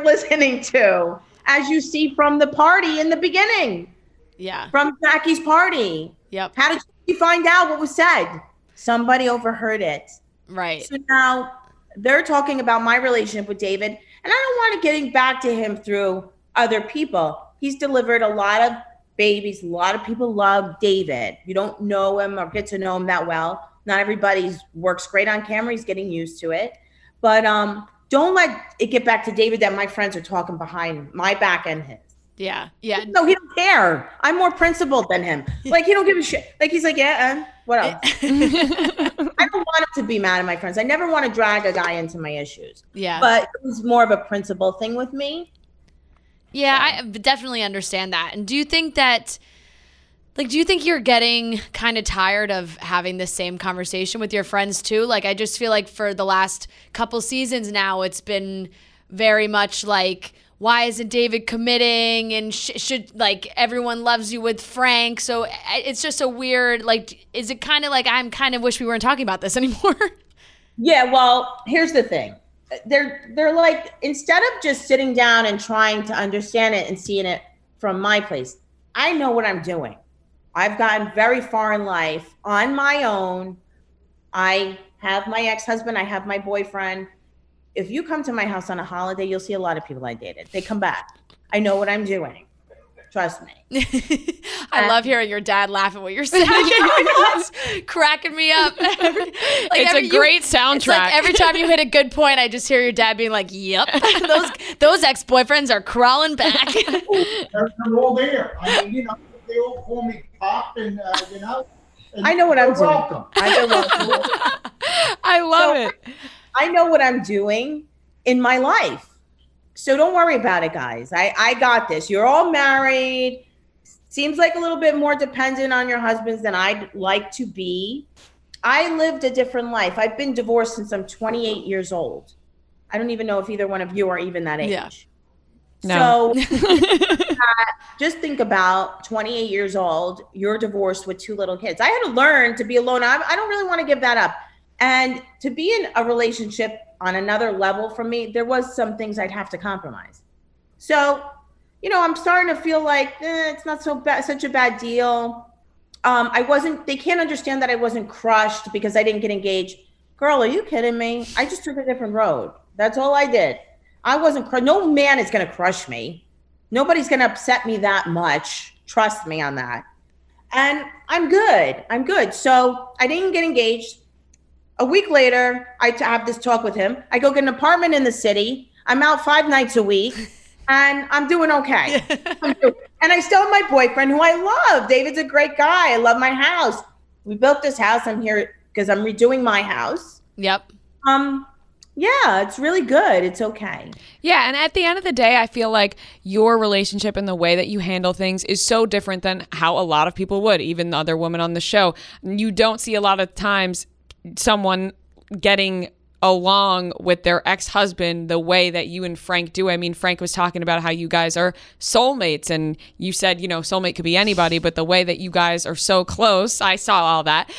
listening to, as you see from the party in the beginning. Yeah. From Jackie's party. Yep. How did you find out what was said? Somebody overheard it. Right. So now they're talking about my relationship with David, and I don't want to getting back to him through other people. He's delivered a lot of babies. A lot of people love David. You don't know him or get to know him that well. Not everybody works great on camera. He's getting used to it. But don't let it get back to David that my friends are talking behind my back and his. Yeah, yeah. No, he don't care. I'm more principled than him. Like, he don't give a shit. Like, he's like, yeah, what else? I don't want him to be mad at my friends. I never want to drag a guy into my issues. Yeah. But it was more of a principle thing with me. Yeah, so. I definitely understand that. And do you think that... Like, do you think you're getting kind of tired of having the same conversation with your friends too? Like, I just feel like for the last couple seasons now, it's been very much like, why isn't David committing? And should, like, everyone loves you with Frank. So it's just a weird, like, is it kind of like, I'm kind of wish we weren't talking about this anymore? Yeah, well, here's the thing. They're like, instead of just sitting down and trying to understand it and seeing it from my place, I know what I'm doing. I've gotten very far in life on my own. I have my ex-husband. I have my boyfriend. If you come to my house on a holiday, you'll see a lot of people I dated. They come back. I know what I'm doing. Trust me. I love hearing your dad laugh at what you're saying. It's cracking me up. Like, it's a great soundtrack. It's like every time you hit a good point, I just hear your dad being like, yep, those ex-boyfriends are crawling back. They're all there. I mean, you know. They all call me Pop, and you know. And I know what I'm doing. Welcome. I love so it. I know what I'm doing in my life, so don't worry about it, guys. I got this. You're all married. Seems like a little bit more dependent on your husbands than I'd like to be. I lived a different life. I've been divorced since I'm 28 years old. I don't even know if either one of you are even that age. Yeah. No. So just think about 28 years old, you're divorced with two little kids. I had to learn to be alone. I don't really want to give that up. And to be in a relationship on another level for me, there was some things I'd have to compromise. So, you know, I'm starting to feel like it's not so bad, such a bad deal. They can't understand that I wasn't crushed because I didn't get engaged. Girl, are you kidding me? I just took a different road. That's all I did. I wasn't crushed. No man is going to crush me. Nobody's going to upset me that much. Trust me on that. And I'm good. So I didn't get engaged. A week later, I have this talk with him. I go get an apartment in the city. I'm out 5 nights a week. And I'm doing okay. And I still have my boyfriend, who I love. David's a great guy. I love my house. We built this house. I'm here because I'm redoing my house. Yep. Yeah, it's really good. It's okay. Yeah, and at the end of the day, I feel like your relationship and the way that you handle things is so different than how a lot of people would, even the other women on the show. You don't see a lot of times someone getting along with their ex-husband the way that you and Frank do. I mean, Frank was talking about how you guys are soulmates, and you said, you know, soulmate could be anybody, but the way that you guys are so close, I saw all that.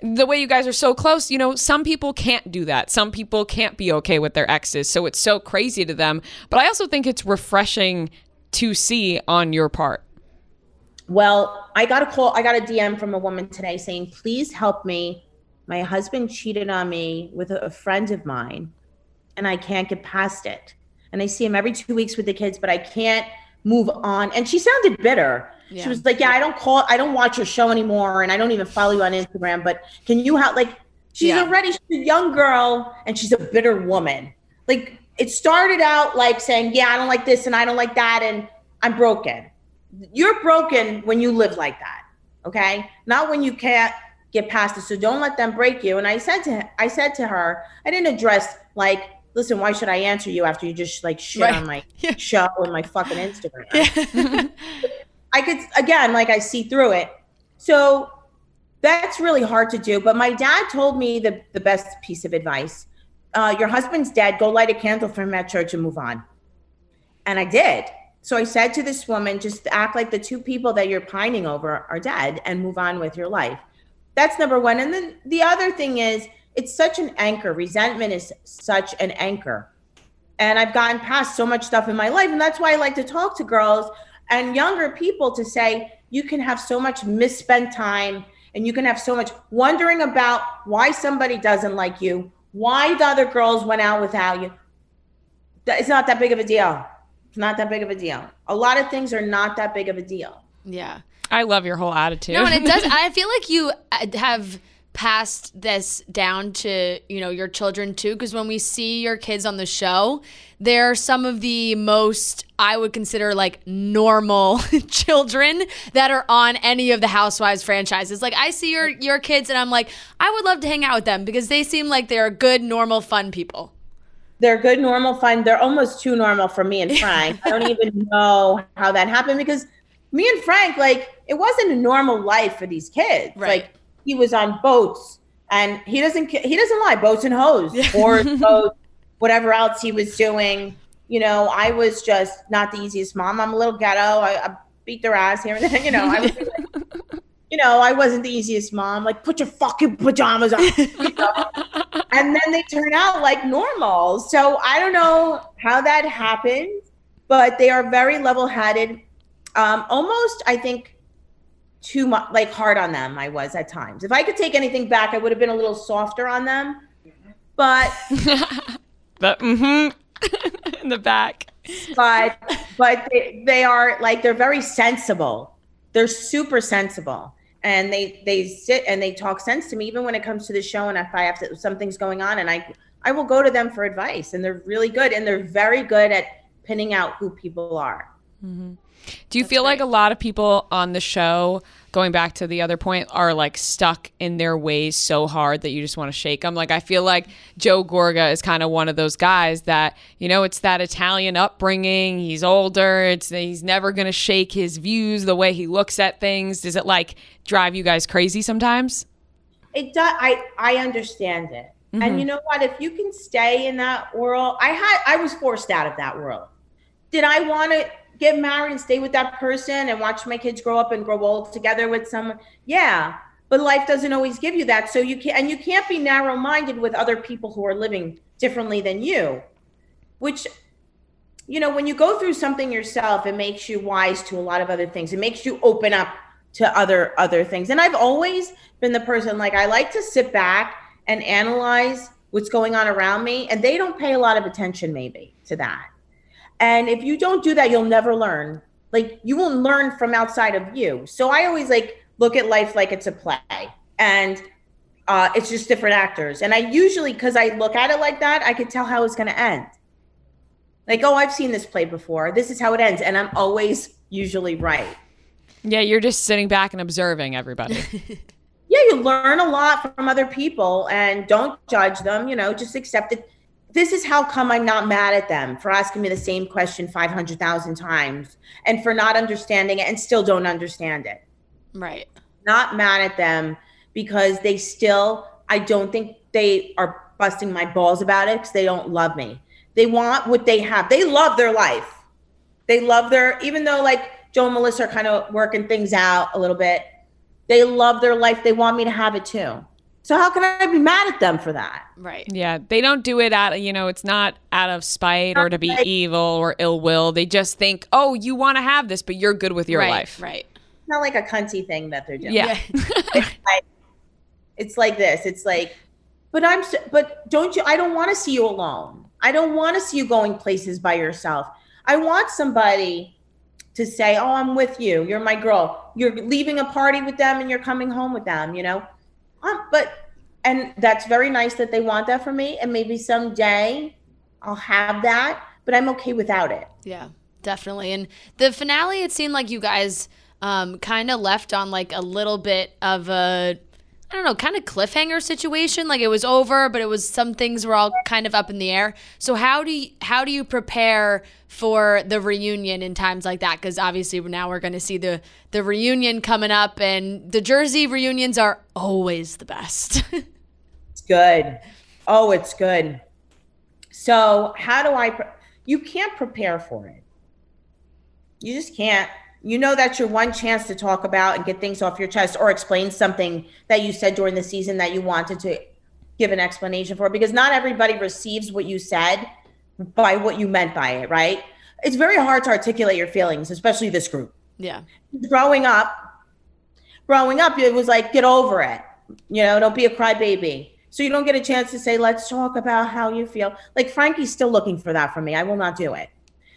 The way you guys are so close, you know, some people can't do that. Some people can't be okay with their exes, so it's so crazy to them. But I also think it's refreshing to see on your part. Well, I got a DM from a woman today saying, please help me. My husband cheated on me with a friend of mine, and I can't get past it. And I see him every 2 weeks with the kids, but I can't move on. And she sounded bitter. Yeah. She was like, yeah, I don't watch your show anymore, and I don't even follow you on Instagram, but can you help? Like, she's a young girl, and she's a bitter woman. Like, it started out like saying, yeah, I don't like this, and I don't like that, and I'm broken. You're broken when you live like that, okay? Not when you can't get past it. So don't let them break you. And I said to her, I didn't address like, listen, why should I answer you after you just like shit on my show and my fucking Instagram? Yeah. I could, again, like I see through it. So that's really hard to do. But my dad told me the best piece of advice. Your husband's dead. Go light a candle for him at church and move on. And I did. So I said to this woman, just act like the two people that you're pining over are dead and move on with your life. That's number one. And then the other thing is, it's such an anchor. Resentment is such an anchor. And I've gotten past so much stuff in my life. And that's why I like to talk to girls and younger people to say, you can have so much misspent time, and you can have so much wondering about why somebody doesn't like you, why the other girls went out without you. It's not that big of a deal. It's not that big of a deal. A lot of things are not that big of a deal. Yeah. I love your whole attitude. No, and it does. I feel like you have passed this down to, you know, your children too, because when we see your kids on the show, they're some of the most, I would consider like normal children that are on any of the Housewives franchises. Like I see your kids and I'm like, I would love to hang out with them because they seem like they're good, normal, fun people. They're good, normal, fun. They're almost too normal for me and Frank. I don't even know how that happened because me and Frank, like, it wasn't a normal life for these kids. Right. Like, he was on boats, and he doesn't lie, boats and hoes, or boats, whatever else he was doing. You know, I was just not the easiest mom. I'm a little ghetto. I beat their ass here and there. You know, I was like, you know, I wasn't the easiest mom. Like, put your fucking pajamas on. You know? And then they turn out like normal. So I don't know how that happened, but they are very level-headed. Almost, I think, too much, like hard on them I was at times. If I could take anything back, I would have been a little softer on them. But in the back. But they are like, they're very sensible. They're super sensible. And they sit and they talk sense to me, even when it comes to the show. And if I have to, something's going on, and I will go to them for advice. And they're really good. And they're very good at pinning out who people are. Mm-hmm. Do you feel like a lot of people on the show, going back to the other point, are like stuck in their ways so hard that you just want to shake them? Like, I feel like Joe Gorga is kind of one of those guys that, you know, it's that Italian upbringing. He's older. He's never going to shake his views, the way he looks at things. Does it like drive you guys crazy sometimes? It does. I understand it. Mm-hmm. And you know what? If you can stay in that world, I was forced out of that world. Did I want to get married and stay with that person and watch my kids grow up and grow old together with someone? Yeah, but life doesn't always give you that. So you can't be narrow-minded with other people who are living differently than you, which, you know, when you go through something yourself, it makes you wise to a lot of other things. It makes you open up to other things. And I've always been the person, like, I like to sit back and analyze what's going on around me, and they don't pay a lot of attention maybe to that. And if you don't do that, you'll never learn. like you will learn from outside of you. So I always like look at life like it's a play, and it's just different actors. And I usually, because I look at it like that, I can tell how it's going to end. Like, oh, I've seen this play before. This is how it ends. And I'm always usually right. Yeah, you're just sitting back and observing everybody. Yeah, you learn a lot from other people and don't judge them, you know, just accept it. This is how come I'm not mad at them for asking me the same question 500,000 times and for not understanding it and still don't understand it. Right. Not mad at them because they still, I don't think they are busting my balls about it because they don't love me. They want what they have. They love their life. They love their, even though like Joe and Melissa are kind of working things out a little bit, they love their life. They want me to have it too. So how can I be mad at them for that? Right. Yeah. They don't do it out of, you know, it's not out of spite or to be evil or ill will. They just think, oh, you want to have this, but you're good with your life. Right. It's not like a cunty thing that they're doing. Yeah. It's like this. It's like, but don't you, I don't want to see you alone. I don't want to see you going places by yourself. I want somebody to say, oh, I'm with you. You're my girl. You're leaving a party with them and you're coming home with them, you know? And that's very nice that they want that from me. And maybe someday I'll have that, but I'm okay without it. Yeah, definitely. And the finale, it seemed like you guys kind of left on like a little bit of a, I don't know, kind of cliffhanger situation. Like it was over, but it was some things were all kind of up in the air. So how do you prepare for the reunion in times like that? Because obviously now we're going to see the reunion coming up, and the Jersey reunions are always the best. It's good. Oh, it's good. So how do I? You can't prepare for it. You just can't. You know that's your one chance to talk about and get things off your chest or explain something that you said during the season that you wanted to give an explanation for, because not everybody receives what you said by what you meant by it, right? It's very hard to articulate your feelings, especially this group. Yeah. Growing up, it was like, get over it. You know, don't be a crybaby. So you don't get a chance to say, let's talk about how you feel. Like Frankie's still looking for that from me. I will not do it.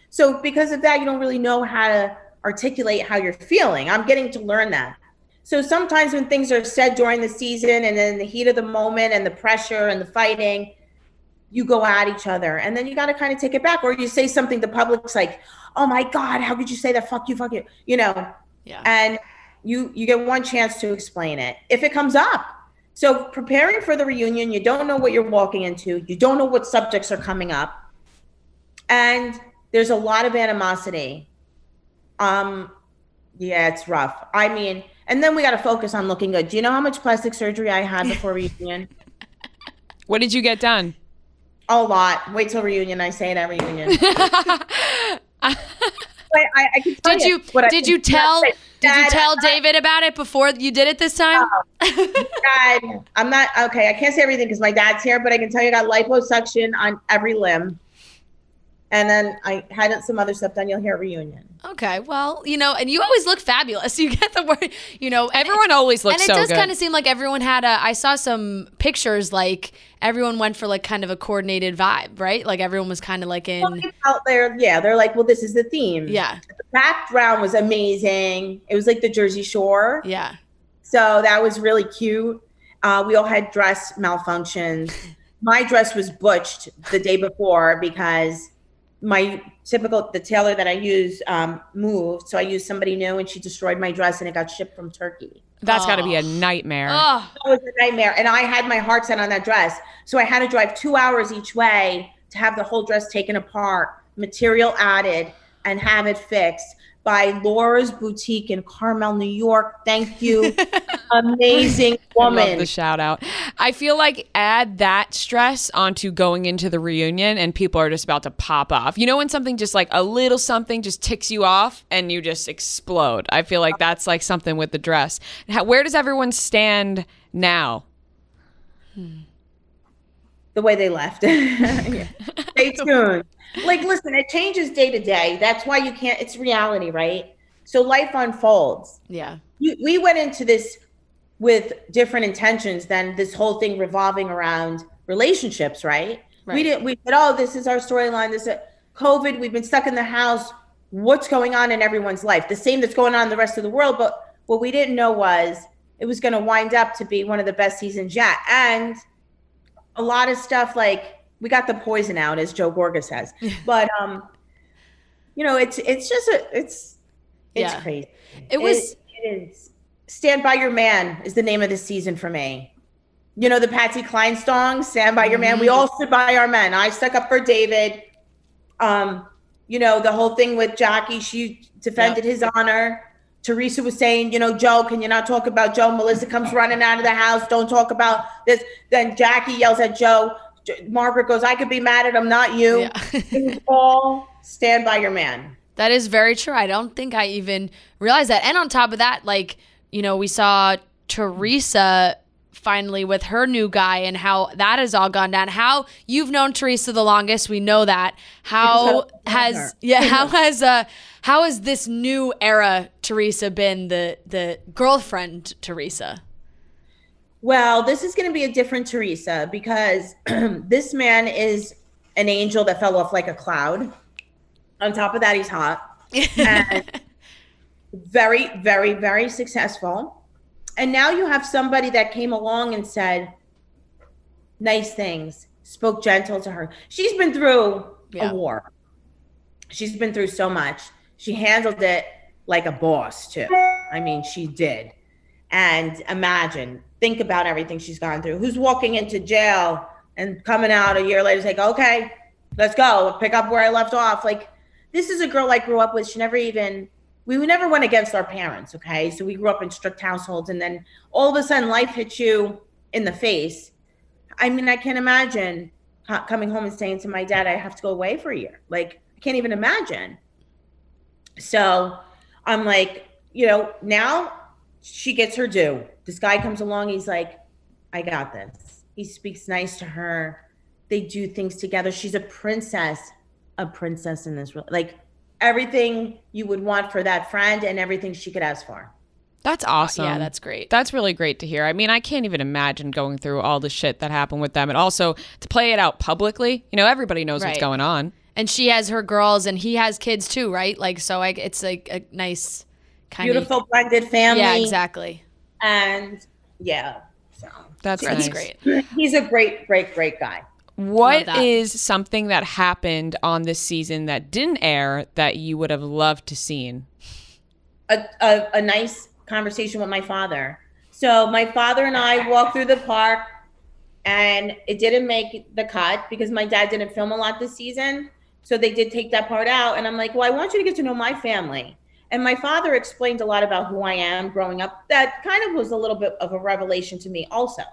So because of that, you don't really know how to articulate how you're feeling. I'm getting to learn that. So sometimes when things are said during the season and in the heat of the moment and the pressure and the fighting, you go at each other and then you got to kind of take it back, or you say something the public's like, oh my God, how could you say that? Fuck you. You know? Yeah. And you get one chance to explain it if it comes up. So preparing for the reunion, you don't know what you're walking into. You don't know what subjects are coming up. And there's a lot of animosity. Yeah, it's rough. I mean, and then we got to focus on looking good. Do you know how much plastic surgery I had before reunion? What did you get done? A lot. Wait till reunion. I say it at reunion. I can tell did you tell David about it before you did it this time? God, I'm not, okay. I can't say everything because my dad's here, but I can tell you I got liposuction on every limb. And then I had some other stuff done. You'll hear reunion. Okay. Well, you know, and you always look fabulous. You get the word, you know. Everyone always looks so good. And it does kind of seem like everyone had a, I saw some pictures, like everyone went for like kind of a coordinated vibe, right? Like everyone was kind of like in. Out there, yeah. They're like, well, this is the theme. Yeah. The background was amazing. It was like the Jersey Shore. Yeah. So that was really cute. We all had dress malfunctions. My dress was butched the day before because the tailor that I use moved, so I used somebody new, and she destroyed my dress, and it got shipped from Turkey. That's got to be a nightmare. Oh. That was a nightmare, and I had my heart set on that dress, so I had to drive 2 hours each way to have the whole dress taken apart, material added, and have it fixed by Laura's Boutique in Carmel, New York. Thank you. Amazing woman. I love the shout out. I feel like add that stress onto going into the reunion and people are just about to pop off. You know, when something just like a little something just ticks you off and you just explode. I feel like that's like something with the dress. Where does everyone stand now? The way they left. Stay tuned. Like, listen, it changes day to day. That's why you can't, it's reality, right? So life unfolds. Yeah. We went into this with different intentions than this whole thing revolving around relationships, right? We said, oh, this is our storyline. This is COVID. We've been stuck in the house. what's going on in everyone's life, the same that's going on in the rest of the world. But what we didn't know was it was going to wind up to be one of the best seasons yet. And a lot of stuff, like, we got the poison out, as Joe Gorga says. But, you know, it's just crazy. It is. Stand By Your Man is the name of the season for me. You know, the Patsy Cline song, Stand By Your Man. We all stood by our men. I stuck up for David. You know, the whole thing with Jackie, she defended his honor. Teresa was saying, you know, Joe, can you not talk about Joe? Melissa comes running out of the house. Don't talk about this. Then Jackie yells at Joe. Margaret goes, I could be mad at him, not you. Yeah. It was all Stand By Your Man. That is very true. I don't think I even realized that. And on top of that, like, you know, we saw Teresa finally with her new guy and how that has all gone down. How you've known Teresa the longest, we know that. How has this new era Teresa been the girlfriend Teresa? Well, this is going to be a different Teresa because this man is an angel that fell off like a cloud. On top of that, he's hot and very, very, very successful. And now you have somebody that came along and said nice things, spoke gentle to her. She's been through a war. She's been through so much. She handled it like a boss too. I mean, she did. And imagine, think about everything she's gone through. Who's walking into jail and coming out a year later, like, okay, let's go pick up where I left off. Like, this is a girl I grew up with. She never even, we never went against our parents, okay? So we grew up in strict households, and then all of a sudden life hits you in the face. I mean, I can't imagine coming home and saying to my dad, I have to go away for a year. Like, I can't even imagine. So I'm like, you know, now she gets her due. This guy comes along, he's like, I got this. He speaks nice to her. They do things together. She's a princess in this, like, everything you would want for that friend and everything she could ask for. That's awesome. Yeah, that's great. That's really great to hear. I mean, I can't even imagine going through all the shit that happened with them, and also to play it out publicly. You know, everybody knows what's going on. And she has her girls and he has kids too, right? Like, so it's like a nice kind of beautiful blended family. Yeah, exactly. And yeah, so that's great. He's a great, great, great guy. What is something that happened on this season that didn't air that you would have loved to seen? A nice conversation with my father. So my father and I walked through the park, and it didn't make the cut because my dad didn't film a lot this season. So they did take that part out. And I'm like, well, I want you to get to know my family. And my father explained a lot about who I am growing up. That kind of was a little bit of a revelation to me also.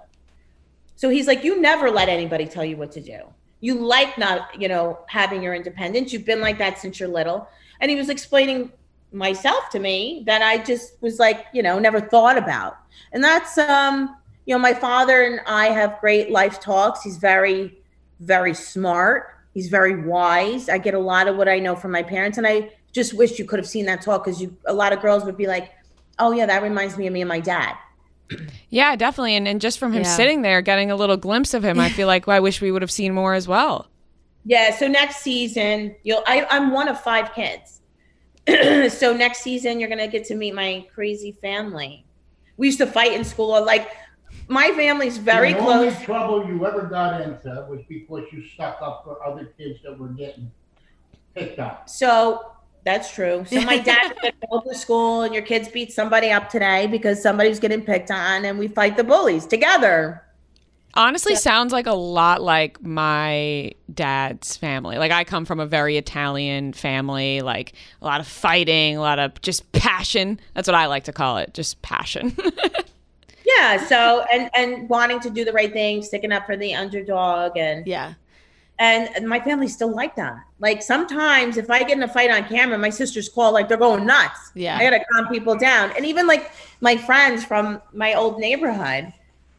So he's like, you never let anybody tell you what to do. You like not, you know, having your independence. You've been like that since you're little. And he was explaining myself to me that I just was like, you know, never thought about. And that's, you know, my father and I have great life talks. He's very, very smart. He's very wise. I get a lot of what I know from my parents. And I just wish you could have seen that talk, because a lot of girls would be like, oh yeah, that reminds me of me and my dad. Yeah, definitely. And just from him sitting there, getting a little glimpse of him, I feel like, well, I wish we would have seen more as well. Yeah. So next season, I'm one of 5 kids. So next season, you're going to get to meet my crazy family. We used to fight in school. Like, my family's very close. The only trouble you ever got into was because you stuck up for other kids that were getting picked up. So that's true. So my dad would go to school and your kids beat somebody up today because somebody's getting picked on, and we fight the bullies together. Honestly, sounds like a lot like my dad's family. Like, I come from a very Italian family, like a lot of fighting, a lot of just passion. That's what I like to call it, just passion. Yeah. So, and wanting to do the right thing, sticking up for the underdog, and And my family's still like that. Like, sometimes if I get in a fight on camera, my sisters call like they're going nuts. Yeah. I got to calm people down. And even like my friends from my old neighborhood,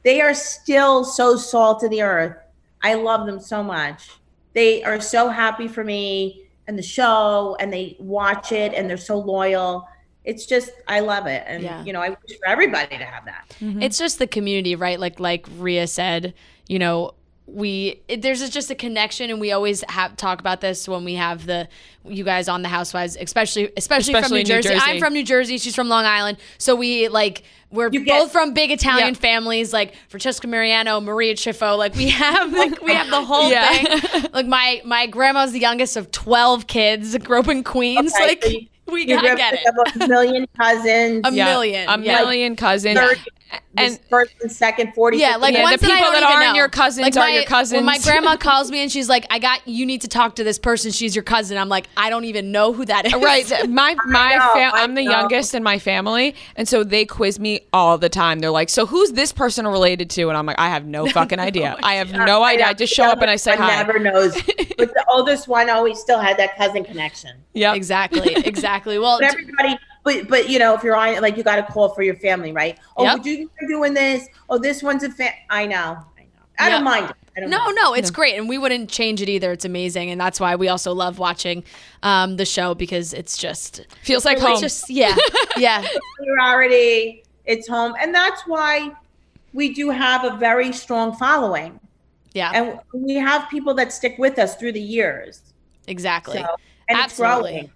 they are still so salt of the earth. I love them so much. They are so happy for me and the show, and they watch it, and they're so loyal. It's just, I love it. And, you know, I wish for everybody to have that. Mm-hmm. It's just the community, right? Like Rhea said, you know, there's just a connection, and we always talk about this when we have you guys on the Housewives, especially from New Jersey. I'm from New Jersey, she's from Long Island, so we're both from big Italian families, like Francesca Mariano, Maria Chiffo, we have the whole thing. My grandma's the youngest of 12 kids, grew up in Queens, okay, we gotta get it. A million cousins. 30, and first and second, 40. Yeah, the people that aren't your cousins are your cousins. When my grandma calls me and she's like, you need to talk to this person. She's your cousin. I'm like, I don't even know who that is. Right. I'm the youngest in my family, and so they quiz me all the time. They're like, so who's this person related to? And I'm like, I have no fucking idea. I have no idea. I just show up and I say hi. Never knows. But the oldest one always still had that cousin connection. Yeah, exactly. Well, but everybody. But you know, if you're on, you got to call for your family, right? Oh, you're doing this. Oh, this one's a fan. I know. I don't mind it. No, it's great, and we wouldn't change it either. It's amazing, and that's why we also love watching the show, because it's just feels like home. You're already, it's home, and that's why we do have a very strong following. Yeah, and we have people that stick with us through the years. Exactly, so, and absolutely. It's growing.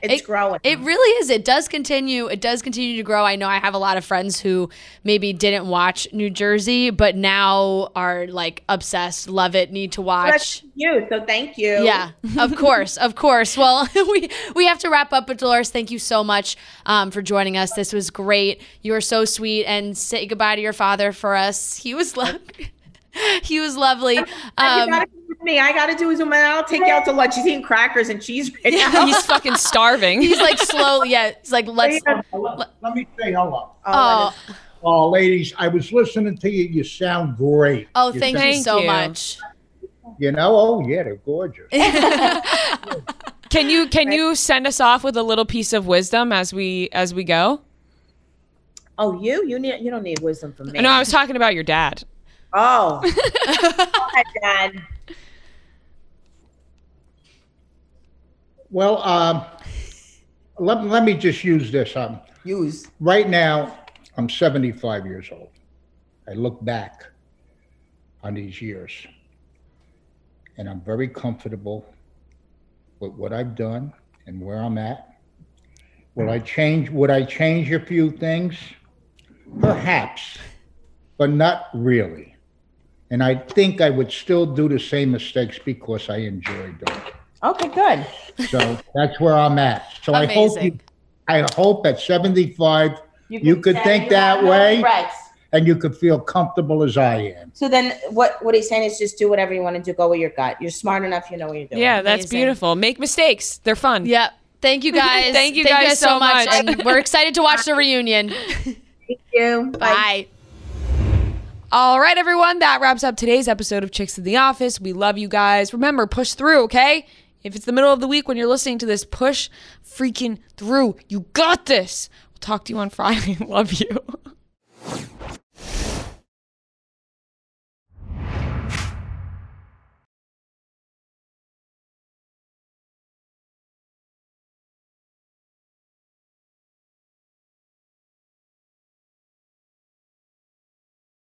It's growing. It really is. It does continue to grow. I know I have a lot of friends who maybe didn't watch New Jersey, but now are obsessed, love it, need to watch. That's you. So thank you. Yeah, of course. Of course. Well, we have to wrap up, but Dolores, thank you so much for joining us. This was great. You are so sweet, and say goodbye to your father for us. He was lovely. I gotta do Zoom, and I'll take you out to lunch. He's eating crackers and cheese right now. He's fucking starving. He's slowly. Yeah, he's let's. Let me say hello. Oh, ladies, I was listening to you. You sound great. Oh, thank you so much. You know, they're gorgeous. Can you send us off with a little piece of wisdom as we go? Oh, you don't need wisdom from me. No, I was talking about your dad. Oh, my God. Well, let me just use this. Right now, I'm 75 years old. I look back on these years, and I'm very comfortable with what I've done and where I'm at. Would I change a few things? Perhaps, but not really. And I think I would still do the same mistakes because I enjoyed them. Okay, good. So that's where I'm at. So amazing. I hope at 75 you could think that way, and you could feel comfortable as I am. So then what he's saying is just do whatever you want to do. Go with your gut. You're smart enough. You know what you're doing. Yeah, that's beautiful. Make mistakes. They're fun. Yep. Thank you guys. Thank you guys so much. And we're excited to watch the reunion. Thank you. Bye. All right, everyone. That wraps up today's episode of Chicks in the Office. We love you guys. Remember, push through, okay? If it's the middle of the week when you're listening to this, push freaking through. You got this. We'll talk to you on Friday. Love you.